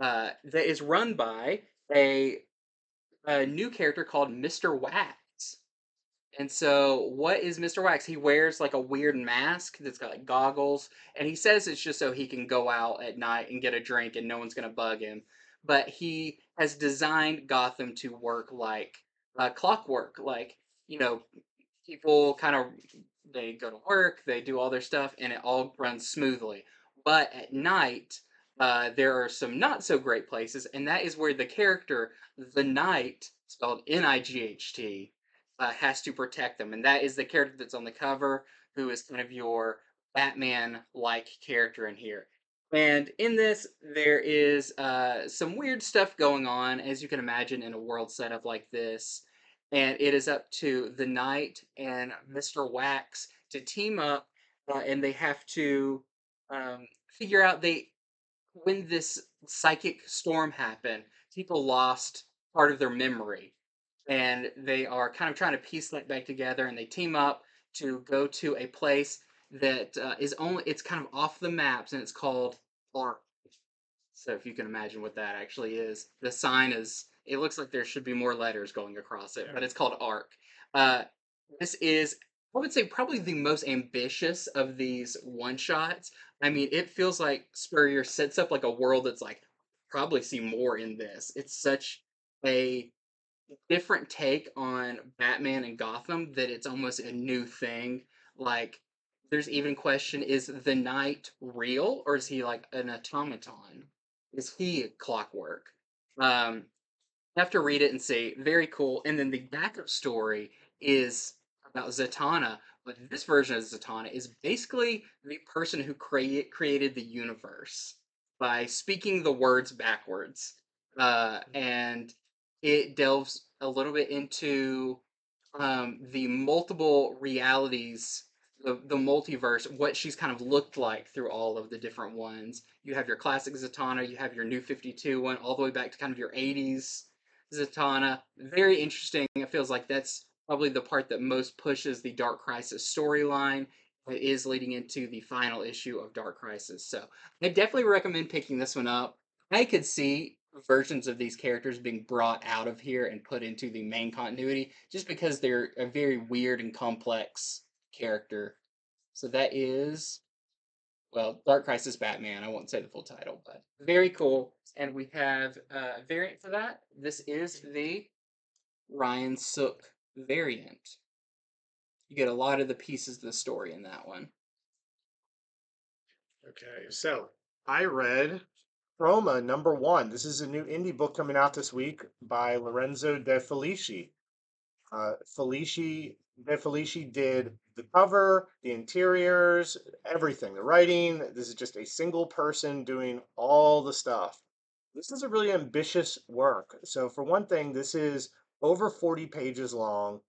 that is run by a new character called Mr. Wax. And so, what is Mr. Wax? He wears like a weird mask that's got like goggles, and he says it's just so he can go out at night and get a drink and no one's going to bug him. But he has designed Gotham to work like clockwork. Like, you know, people they go to work, they do all their stuff, and it all runs smoothly. But at night, there are some not so great places, and that is where the character, the Knight, spelled N-I-G-H-T, has to protect them, and that is the character that's on the cover, who is kind of your Batman-like character in here. And in this, there is some weird stuff going on, as you can imagine, in a world setup like this, and it is up to the Knight and Mr. Wax to team up, and they have to figure out when this psychic storm happened, people lost part of their memory. And they are kind of trying to piece that back together, and they team up to go to a place that it's kind of off the maps, and it's called Ark. So if you can imagine what that actually is, the sign is, it looks like there should be more letters going across it, but it's called Ark. This is, I would say, probably the most ambitious of these one-shots. I mean, it feels like Spurrier sets up like a world that's like, probably see more in this. It's such a different take on Batman and Gotham that it's almost a new thing. Like, there's even question, is the Knight real, or is he like an automaton? Is he a clockwork? Have to read it and see. Very cool. And then the backup story is about Zatanna, but this version of Zatanna is basically the person who created the universe by speaking the words backwards. And it delves a little bit into the multiple realities, the multiverse, what she's kind of looked like through all of the different ones. You have your classic Zatanna, you have your new 52 one, all the way back to kind of your 80s Zatanna. Very interesting. It feels like that's probably the part that most pushes the Dark Crisis storyline. It is leading into the final issue of Dark Crisis. So I definitely recommend picking this one up. I could see versions of these characters being brought out of here and put into the main continuity, just because they're a very weird and complex character. So that is, well, Dark Crisis Batman. I won't say the full title, but very cool. And we have a variant for that. This is the Ryan Sook variant. You get a lot of the pieces of the story in that one. Okay, so I read Roma #1. This is a new indie book coming out this week by Lorenzo De Felici. De Felici did the cover, the interiors, everything, the writing. This is just a single person doing all the stuff. This is a really ambitious work. So for one thing, this is over 40 pages long,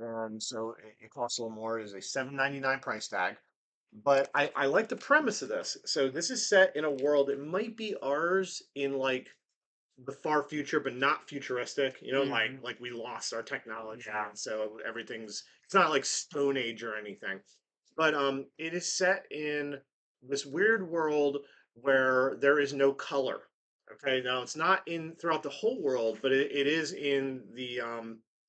and so it costs a little more. It is a $7.99 price tag. But I like the premise of this. So this is set in a world, it might be ours in like the far future, but not futuristic. You know, like we lost our technology. Yeah. So everything's, it's not like Stone Age or anything. But it is set in this weird world where there is no color. Okay, now it's not in throughout the whole world, but it is in the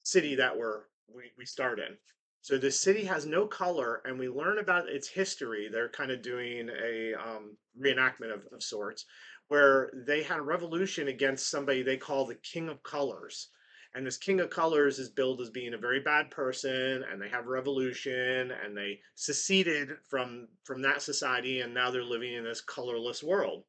city that we start in. So the city has no color, and we learn about its history. They're kind of doing a reenactment of sorts, where they had a revolution against somebody they call the King of Colors. And this King of Colors is billed as being a very bad person, and they have a revolution, and they seceded from that society, and now they're living in this colorless world.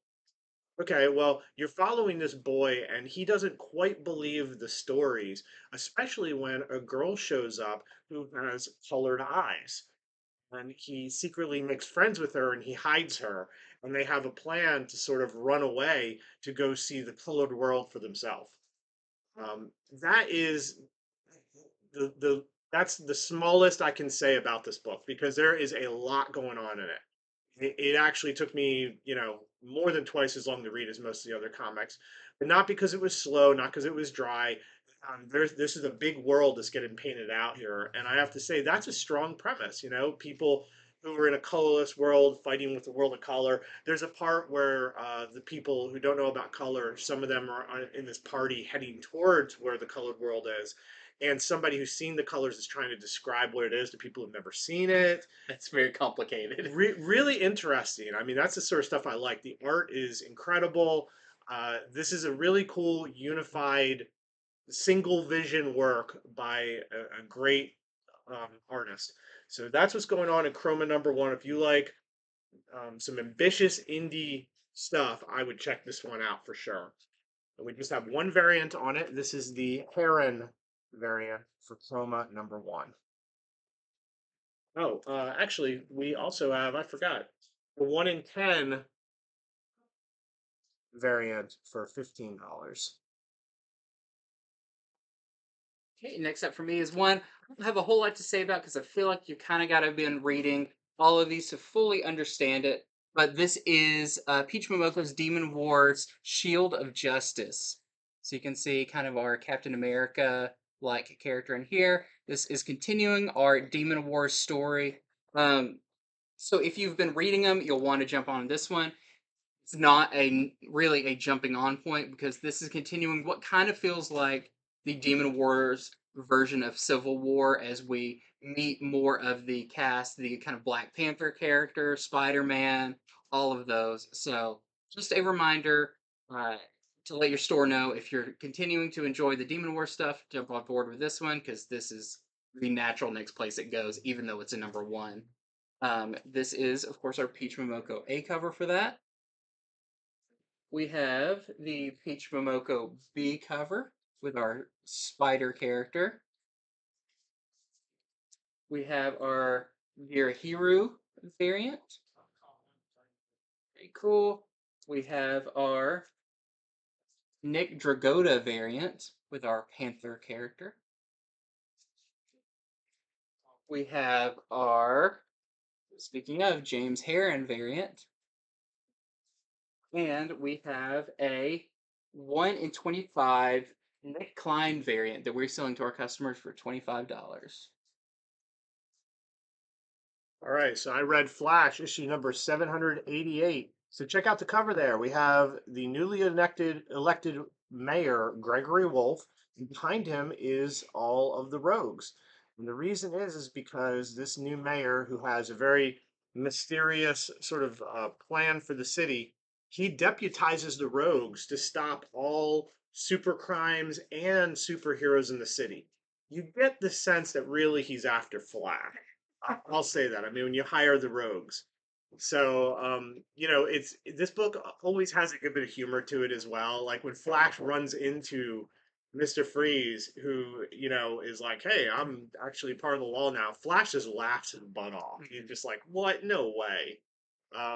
Okay, well, you're following this boy, and he doesn't quite believe the stories, especially when a girl shows up who has colored eyes. And he secretly makes friends with her, and he hides her. And they have a plan to sort of run away to go see the colored world for themselves. That is that's the smallest I can say about this book, because there is a lot going on in it. It actually took me, you know, more than twice as long to read as most of the other comics, but not because it was slow, not because it was dry. This is a big world that's getting painted out here, and I have to say that's a strong premise. You know, people who are in a colorless world fighting with the world of color. There's a part where the people who don't know about color, some of them are in this party heading towards where the colored world is. And somebody who's seen the colors is trying to describe what it is to people who've never seen it. That's very complicated. Really interesting. I mean, that's the sort of stuff I like. The art is incredible. This is a really cool, unified, single vision work by a great artist. So that's what's going on in Chroma #1. If you like some ambitious indie stuff, I would check this one out for sure. And we just have one variant on it. This is the Heron variant for Chroma #1. Oh, actually, we also have, I forgot, the 1 in 10 variant for $15. Okay, next up for me is one I don't have a whole lot to say about, because I feel like you kind of got to have been reading all of these to fully understand it. But this is Peach Momoko's Demon Wars Shield of Justice. So you can see kind of our Captain America like character in here. This is continuing our Demon Wars story. So if you've been reading them, you'll want to jump on this one. It's not really a jumping on point, because this is continuing what kind of feels like the Demon Wars version of Civil War, as we meet more of the cast, the kind of Black Panther character, Spider-Man, all of those. So just a reminder to let your store know, if you're continuing to enjoy the Demon War stuff, jump on board with this one, because this is the natural next place it goes, even though it's a #1. This is, of course, our Peach Momoko A cover for that. We have the Peach Momoko B cover with our spider character. We have our Virahiru variant. Very cool. We have our Nick Dragotta variant with our Panther character. We have our, speaking of, James Heron variant. And we have a 1 in 25 Nick Klein variant that we're selling to our customers for $25. All right, so I read Flash issue number 788 So check out the cover there. We have the newly elected mayor, Gregory Wolfe. And behind him is all of the rogues. And the reason is because this new mayor, who has a very mysterious sort of plan for the city, he deputizes the rogues to stop all super crimes and superheroes in the city. You get the sense that really he's after Flash. I'll say that. I mean, when you hire the rogues. So, you know, it's this book always has a good bit of humor to it as well. Like when Flash runs into Mr. Freeze, who, you know, is like, hey, I'm actually part of the law now. Flash just laughs his butt off. He's just like, what? No way.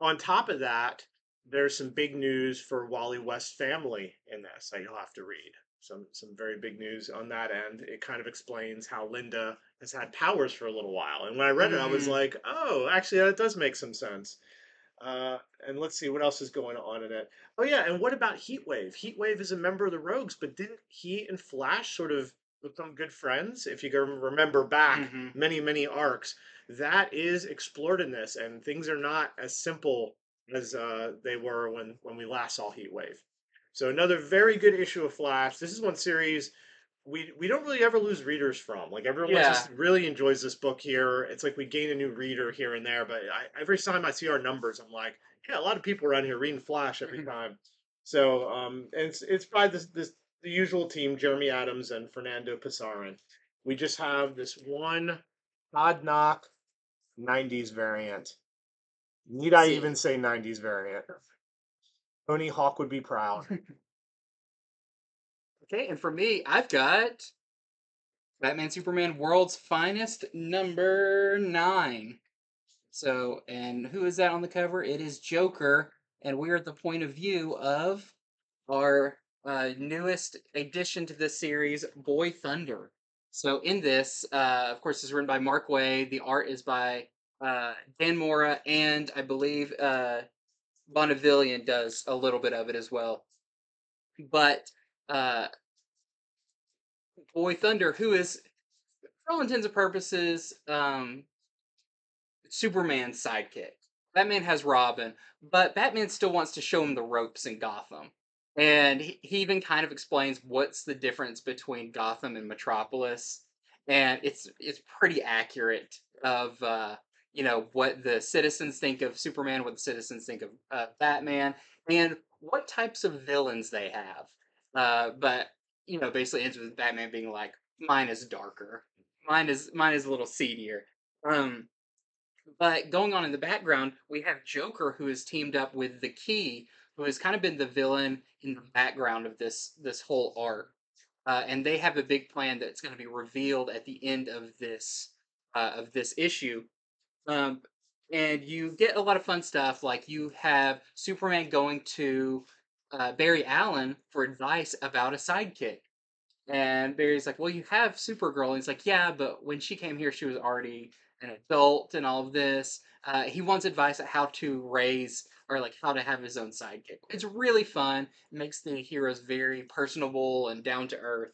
On top of that, there's some big news for Wally West's family in this that you'll have to read. Some very big news on that end. It kind of explains how Linda has had powers for a little while. And when I read it, I was like, oh, actually, that does make some sense. And let's see what else is going on in it. Oh, yeah, and what about Heatwave? Heatwave is a member of the Rogues, but didn't he and Flash sort of become good friends? If you can remember back many, many arcs, that is explored in this, and things are not as simple as they were when we last saw Heatwave. So another very good issue of Flash. This is one series we don't really ever lose readers from. Like, everyone just really enjoys this book here. It's like we gain a new reader here and there. But every time I see our numbers, I'm like, yeah, a lot of people around here reading Flash every time. So and it's by the usual team, Jeremy Adams and Fernando Pissarin. We just have this one odd knock 90s variant. Need I even say 90s variant? Tony Hawk would be proud. Okay, and for me, I've got Batman Superman World's Finest #9. So, and who is that on the cover? It is Joker, and we're at the point of view of our newest addition to this series, Boy Thunder. So in this, of course, it's written by Mark Way. The art is by Dan Mora, and I believe... Bonavillian does a little bit of it as well. But Boy Thunder, who is, for all intents and purposes, Superman's sidekick. Batman has Robin, but Batman still wants to show him the ropes in Gotham. And he even kind of explains what's the difference between Gotham and Metropolis. And it's pretty accurate of... you know, what the citizens think of Superman, what the citizens think of Batman, and what types of villains they have. But, you know, basically ends with Batman being like, mine is darker. Mine is a little seedier. But going on in the background, we have Joker, who is teamed up with The Key, who has kind of been the villain in the background of this whole arc. And they have a big plan that's going to be revealed at the end of this issue. And you get a lot of fun stuff, like you have Superman going to Barry Allen for advice about a sidekick. And Barry's like, well, you have Supergirl. And he's like, yeah, but when she came here, she was already an adult and all of this. He wants advice on how to raise, or like how to have his own sidekick. It's really fun. It makes the heroes very personable and down to earth.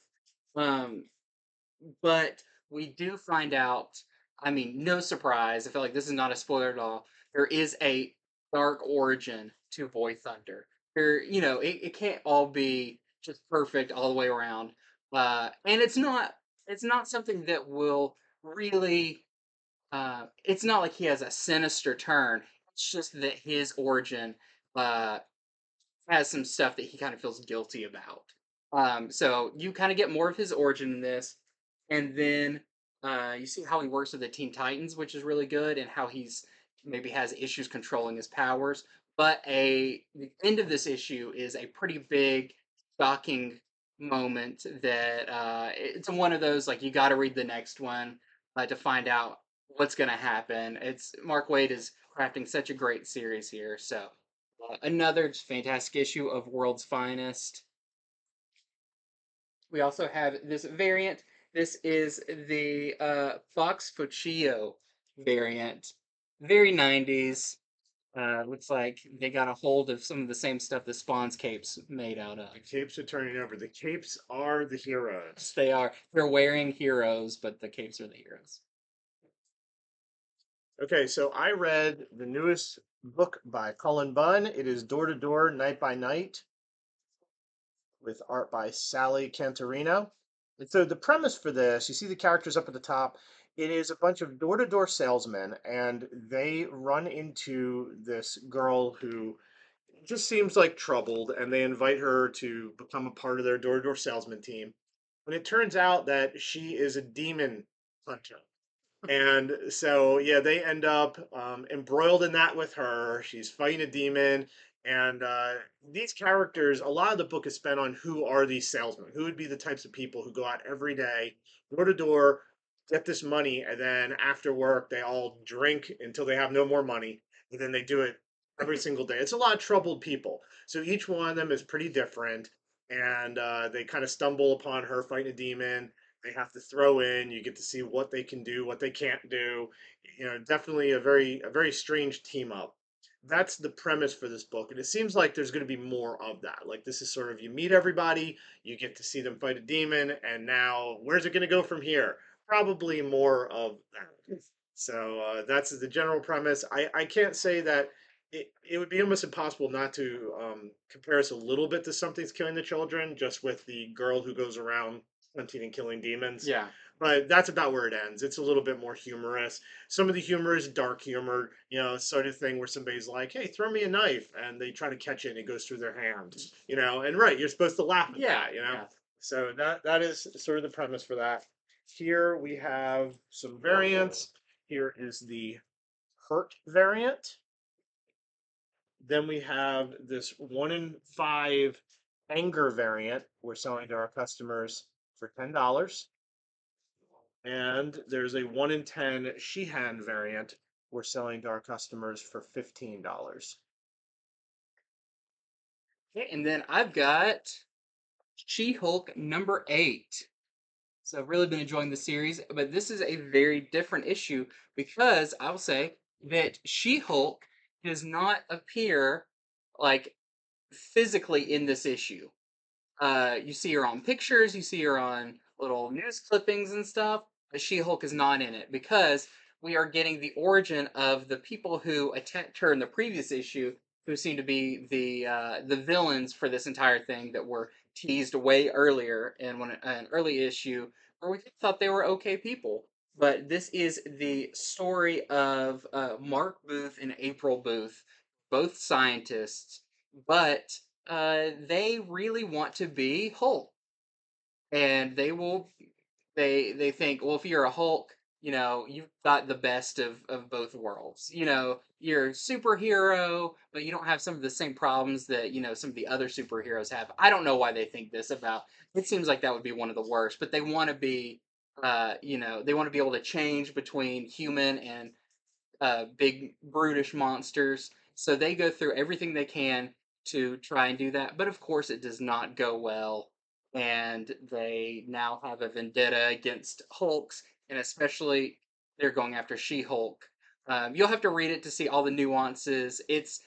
But we do find out, I mean, no surprise. I feel like this is not a spoiler at all. There is a dark origin to Boy Thunder. There, you know, it can't all be just perfect all the way around. And it's not something that will really... it's not like he has a sinister turn. It's just that his origin has some stuff that he kind of feels guilty about. So you kind of get more of his origin in this. And then... you see how he works with the Teen Titans, which is really good, and how he's maybe has issues controlling his powers. But the end of this issue is a pretty big, shocking moment that it's one of those, like, you got to read the next one to find out what's going to happen. It's Mark Waid is crafting such a great series here. So another fantastic issue of World's Finest. We also have this variant. This is the Fox Fuccio variant. Very 90s. Looks like they got a hold of some of the same stuff that Spawn's capes made out of. The capes are turning over. The capes are the heroes. Yes, they are. They're wearing heroes, but the capes are the heroes. Okay, so I read the newest book by Cullen Bunn. It is Door to Door, Night by Night, with art by Sally Cantorino. And so the premise for this, you see the characters up at the top. It is a bunch of door-to-door salesmen, and they run into this girl who just seems like troubled, and they invite her to become a part of their door-to-door salesman team. When it turns out that she is a demon hunter. And so, yeah, they end up embroiled in that with her. She's fighting a demon. And these characters, a lot of the book is spent on who are these salesmen, who would be the types of people who go out every day, door to door, get this money, and then after work they all drink until they have no more money, and then they do it every single day. It's a lot of troubled people. So each one of them is pretty different, and they kind of stumble upon her fighting a demon. They have to throw in, you get to see what they can do, what they can't do. You know, definitely a very strange team up. That's the premise for this book, and it seems like there's going to be more of that. Like, this is sort of, you meet everybody, you get to see them fight a demon, and now where's it going to go from here? Probably more of that. So that's the general premise. I can't say that it would be almost impossible not to compare us a little bit to Something's Killing the Children, just with the girl who goes around hunting and killing demons. Yeah. But that's about where it ends. It's a little bit more humorous. Some of the humor is dark humor, you know, sort of thing where somebody's like, hey, throw me a knife. And they try to catch it and it goes through their hand, you know. And right, you're supposed to laugh at that, you know. Yeah. So that is sort of the premise for that. Here we have some variants. Here is the Hurt variant. Then we have this 1 in 5 Anger variant we're selling to our customers for $10. And there's a 1 in 10 Sheehan variant we're selling to our customers for $15. Okay, and then I've got She-Hulk number 8. So I've really been enjoying the series, but this is a very different issue because I will say that She-Hulk does not appear like physically in this issue. You see her on pictures, you see her on little news clippings and stuff, but She-Hulk is not in it because we are getting the origin of the people who attacked her in the previous issue, who seem to be the villains for this entire thing that were teased way earlier in an early issue where we thought they were okay people. But this is the story of Mark Booth and April Booth, both scientists, but they really want to be Hulk. And they think, well, if you're a Hulk, you know, you've got the best of both worlds. You know, you're a superhero, but you don't have some of the same problems that, you know, some of the other superheroes have. I don't know why they think this about, it seems like that would be one of the worst, but they want to be, you know, they want to be able to change between human and big brutish monsters. So they go through everything they can to try and do that. But of course it does not go well. And they now have a vendetta against Hulks, and especially they're going after She-Hulk. You'll have to read it to see all the nuances. It's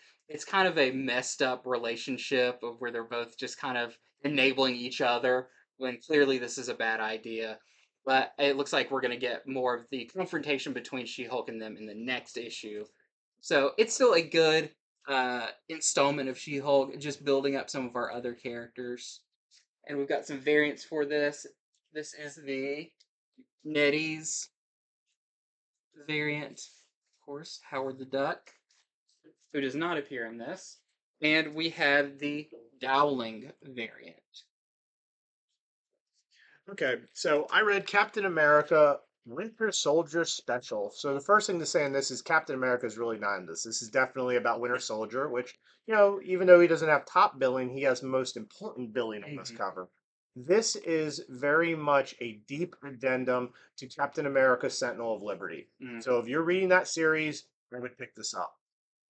kind of a messed up relationship of where they're both just kind of enabling each other when clearly this is a bad idea. But it looks like we're going to get more of the confrontation between She-Hulk and them in the next issue. So it's still a good installment of She-Hulk, just building up some of our other characters. And we've got some variants for this. This is the Nettie's variant. Of course, Howard the Duck, who does not appear in this. And we have the Dowling variant. Okay, so I read Captain America Winter Soldier Special. So the first thing to say in this is Captain America is really not in this. This is definitely about Winter Soldier, which, you know, even though he doesn't have top billing, he has most important billing on this cover. This is very much a deep addendum to Captain America Sentinel of Liberty. So if you're reading that series, I would pick this up.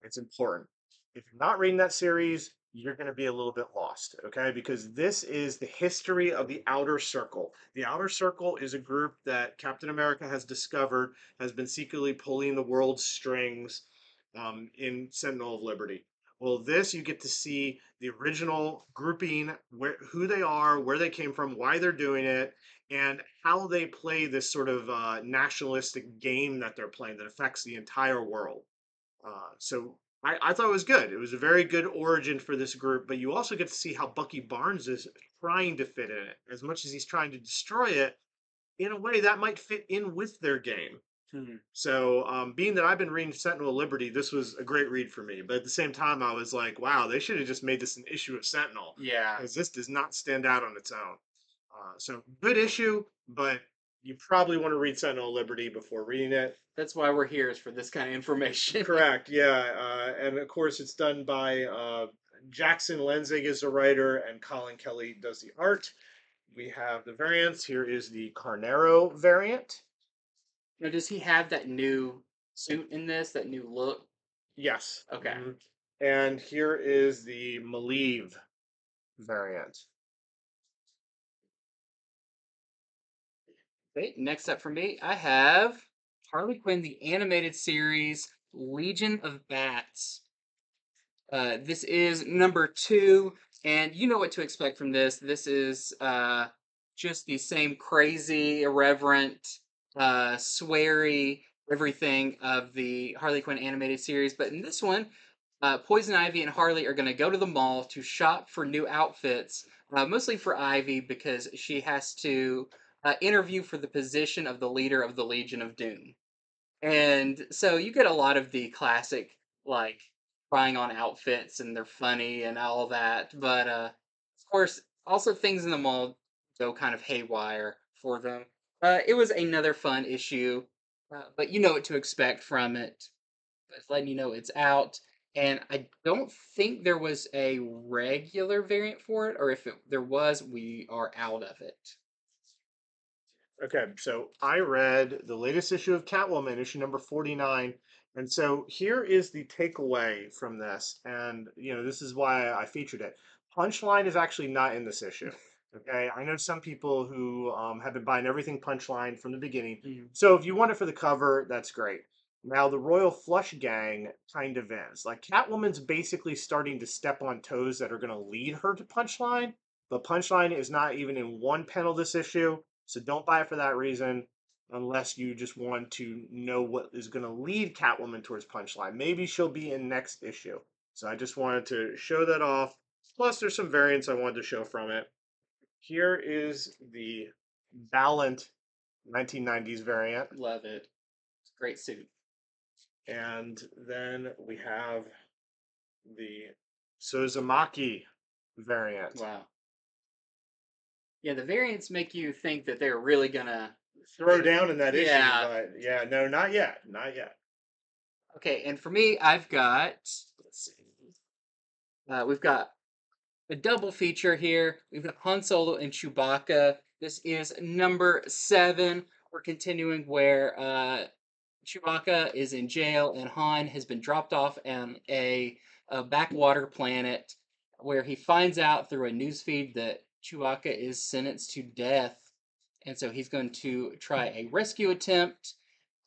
It's important. If you're not reading that series, you're going to be a little bit lost, okay? Because this is the history of the Outer Circle. The Outer Circle is a group that Captain America has discovered has been secretly pulling the world's strings in Sentinel of Liberty. Well, this, you get to see the original grouping, who they are, where they came from, why they're doing it, and how they play this sort of nationalistic game that they're playing that affects the entire world. So I thought it was good. It was a very good origin for this group, but you also get to see how Bucky Barnes is trying to fit in it. As much as he's trying to destroy it, in a way, that might fit in with their game. Mm-hmm. So, being that I've been reading Sentinel of Liberty, this was a great read for me. But at the same time, I was like, wow, they should have just made this an issue of Sentinel. Yeah. Because this does not stand out on its own. So, good issue, but you probably want to read Sentinel of Liberty before reading it. That's why we're here, is for this kind of information. Correct, yeah. And, of course, it's done by Jackson Lenzig is the writer, and Colin Kelly does the art. We have the variants. Here is the Carnero variant. Now, does he have that new suit in this, that new look? Yes. Okay. Mm-hmm. And here is the Malieve variant. Okay, next up for me, I have Harley Quinn, the animated series, Legion of Bats. This is #2, and you know what to expect from this. This is just the same crazy, irreverent, sweary everything of the Harley Quinn animated series, but in this one, Poison Ivy and Harley are going to go to the mall to shop for new outfits, mostly for Ivy because she has to interview for the position of the leader of the Legion of Doom. And so you get a lot of the classic, like, trying on outfits, and they're funny and all that, but of course, also things in the mall go kind of haywire for them. It was another fun issue, but you know what to expect from it. It's letting you know it's out, and I don't think there was a regular variant for it, or if there was, we are out of it. Okay, so I read the latest issue of Catwoman, issue number 49, and so here is the takeaway from this, and you know, this is why I featured it. Punchline is actually not in this issue. Okay, I know some people who have been buying everything Punchline from the beginning. Mm-hmm. So if you want it for the cover, that's great. Now, the Royal Flush Gang kind of is. Like, Catwoman's basically starting to step on toes that are going to lead her to Punchline. But Punchline is not even in one panel this issue. So don't buy it for that reason unless you just want to know what is going to lead Catwoman towards Punchline. Maybe she'll be in next issue. So I just wanted to show that off. Plus, there's some variants I wanted to show from it. Here is the Valiant 1990s variant. Love it. It's a great suit. And then we have the Sozumaki variant. Wow. Yeah, the variants make you think that they're really going to throw down in that issue. But yeah, no, not yet. Not yet. Okay, and for me, I've got, let's see, we've got a double feature here. We've got Han Solo and Chewbacca. This is #7. We're continuing where Chewbacca is in jail and Han has been dropped off on a backwater planet where he finds out through a newsfeed that Chewbacca is sentenced to death. And so he's going to try a rescue attempt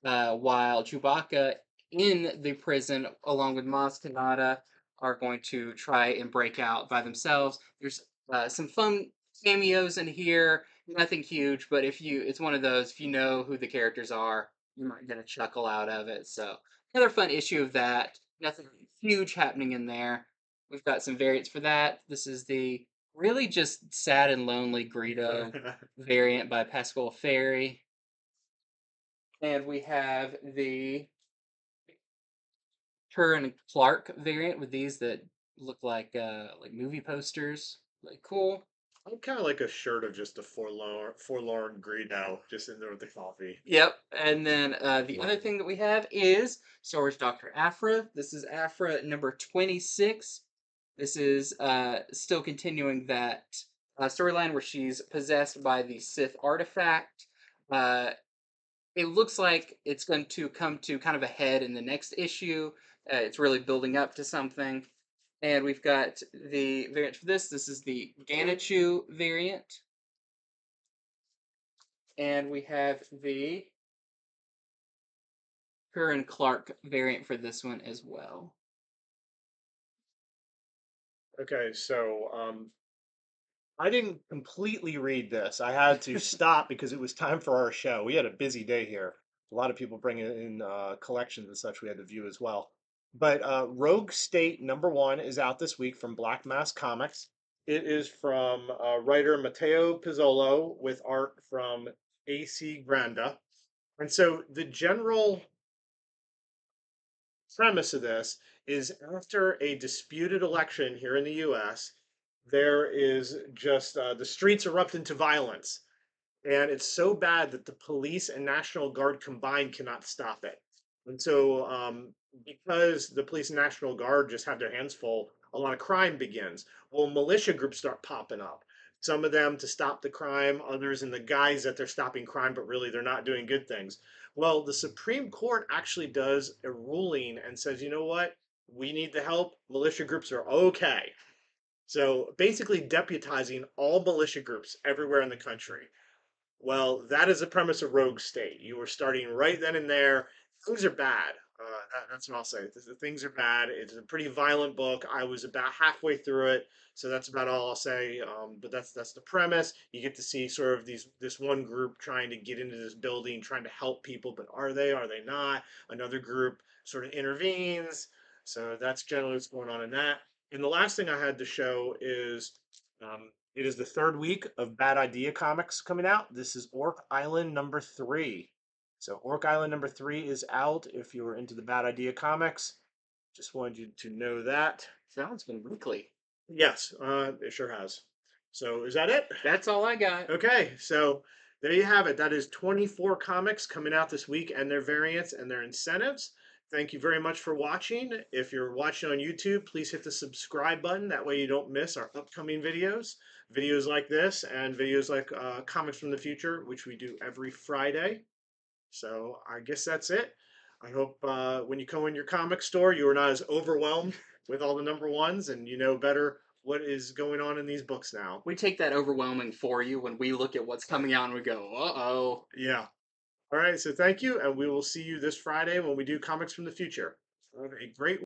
while Chewbacca in the prison, along with Maz Kanata, are going to try and break out by themselves. There's some fun cameos in here, nothing huge, but it's one of those, if you know who the characters are, you might get a chuckle out of it. So another fun issue of that, nothing huge happening in there. We've got some variants for that. This is the really just sad and lonely Greedo variant by Pasquale Ferry. And we have the her and Clark variant with these that look like movie posters. Like, cool. I'm kind of like a shirt of just a forlorn Greedo, just in there with the coffee. Yep. And then the other thing that we have is Star Wars Dr. Aphra. This is Aphra number 26. This is still continuing that storyline where she's possessed by the Sith artifact. It looks like it's going to come to kind of a head in the next issue. It's really building up to something. And we've got the variant for this. This is the Ganachou variant. And we have the Kerr and Clark variant for this one as well. Okay, so I didn't completely read this. I had to stop because it was time for our show. We had a busy day here. A lot of people bringing in collections and such we had to view as well. But Rogue State #1 is out this week from Black Mass Comics. It is from writer Matteo Pizzolo with art from AC Granda. And so the general premise of this is after a disputed election here in the U.S., there is just the streets erupt into violence. And it's so bad that the police and National Guard combined cannot stop it. And so because the police and National Guard just have their hands full, a lot of crime begins. Well, militia groups start popping up. Some of them to stop the crime, others in the guise that they're stopping crime, but really they're not doing good things. Well, the Supreme Court actually does a ruling and says, you know what? We need the help. Militia groups are okay. So basically deputizing all militia groups everywhere in the country. Well, that is the premise of Rogue State. You are starting right then and there. Things are bad. That's what I'll say. Things are bad. It's a pretty violent book. I was about halfway through it, so that's about all I'll say. But that's the premise. You get to see sort of this one group trying to get into this building, trying to help people, but are they? Are they not? Another group sort of intervenes. So that's generally what's going on in that. And the last thing I had to show is it is the third week of Bad Idea Comics coming out. This is Orc Island #3. So Orc Island #3 is out if you were into the Bad Idea comics. Just wanted you to know that. Sounds been weekly. Yes, it sure has. So is that it? That's all I got. Okay, so there you have it. That is 24 comics coming out this week and their variants and their incentives. Thank you very much for watching. If you're watching on YouTube, please hit the subscribe button. That way you don't miss our upcoming videos. Videos like this and videos like Comics from the Future, which we do every Friday. So I guess that's it. I hope when you come in your comic store, you are not as overwhelmed with all the #1s and you know better what is going on in these books now. We take that overwhelming for you when we look at what's coming out and we go, uh-oh. Yeah. All right, so thank you, and we will see you this Friday when we do Comics from the Future. Have a great week.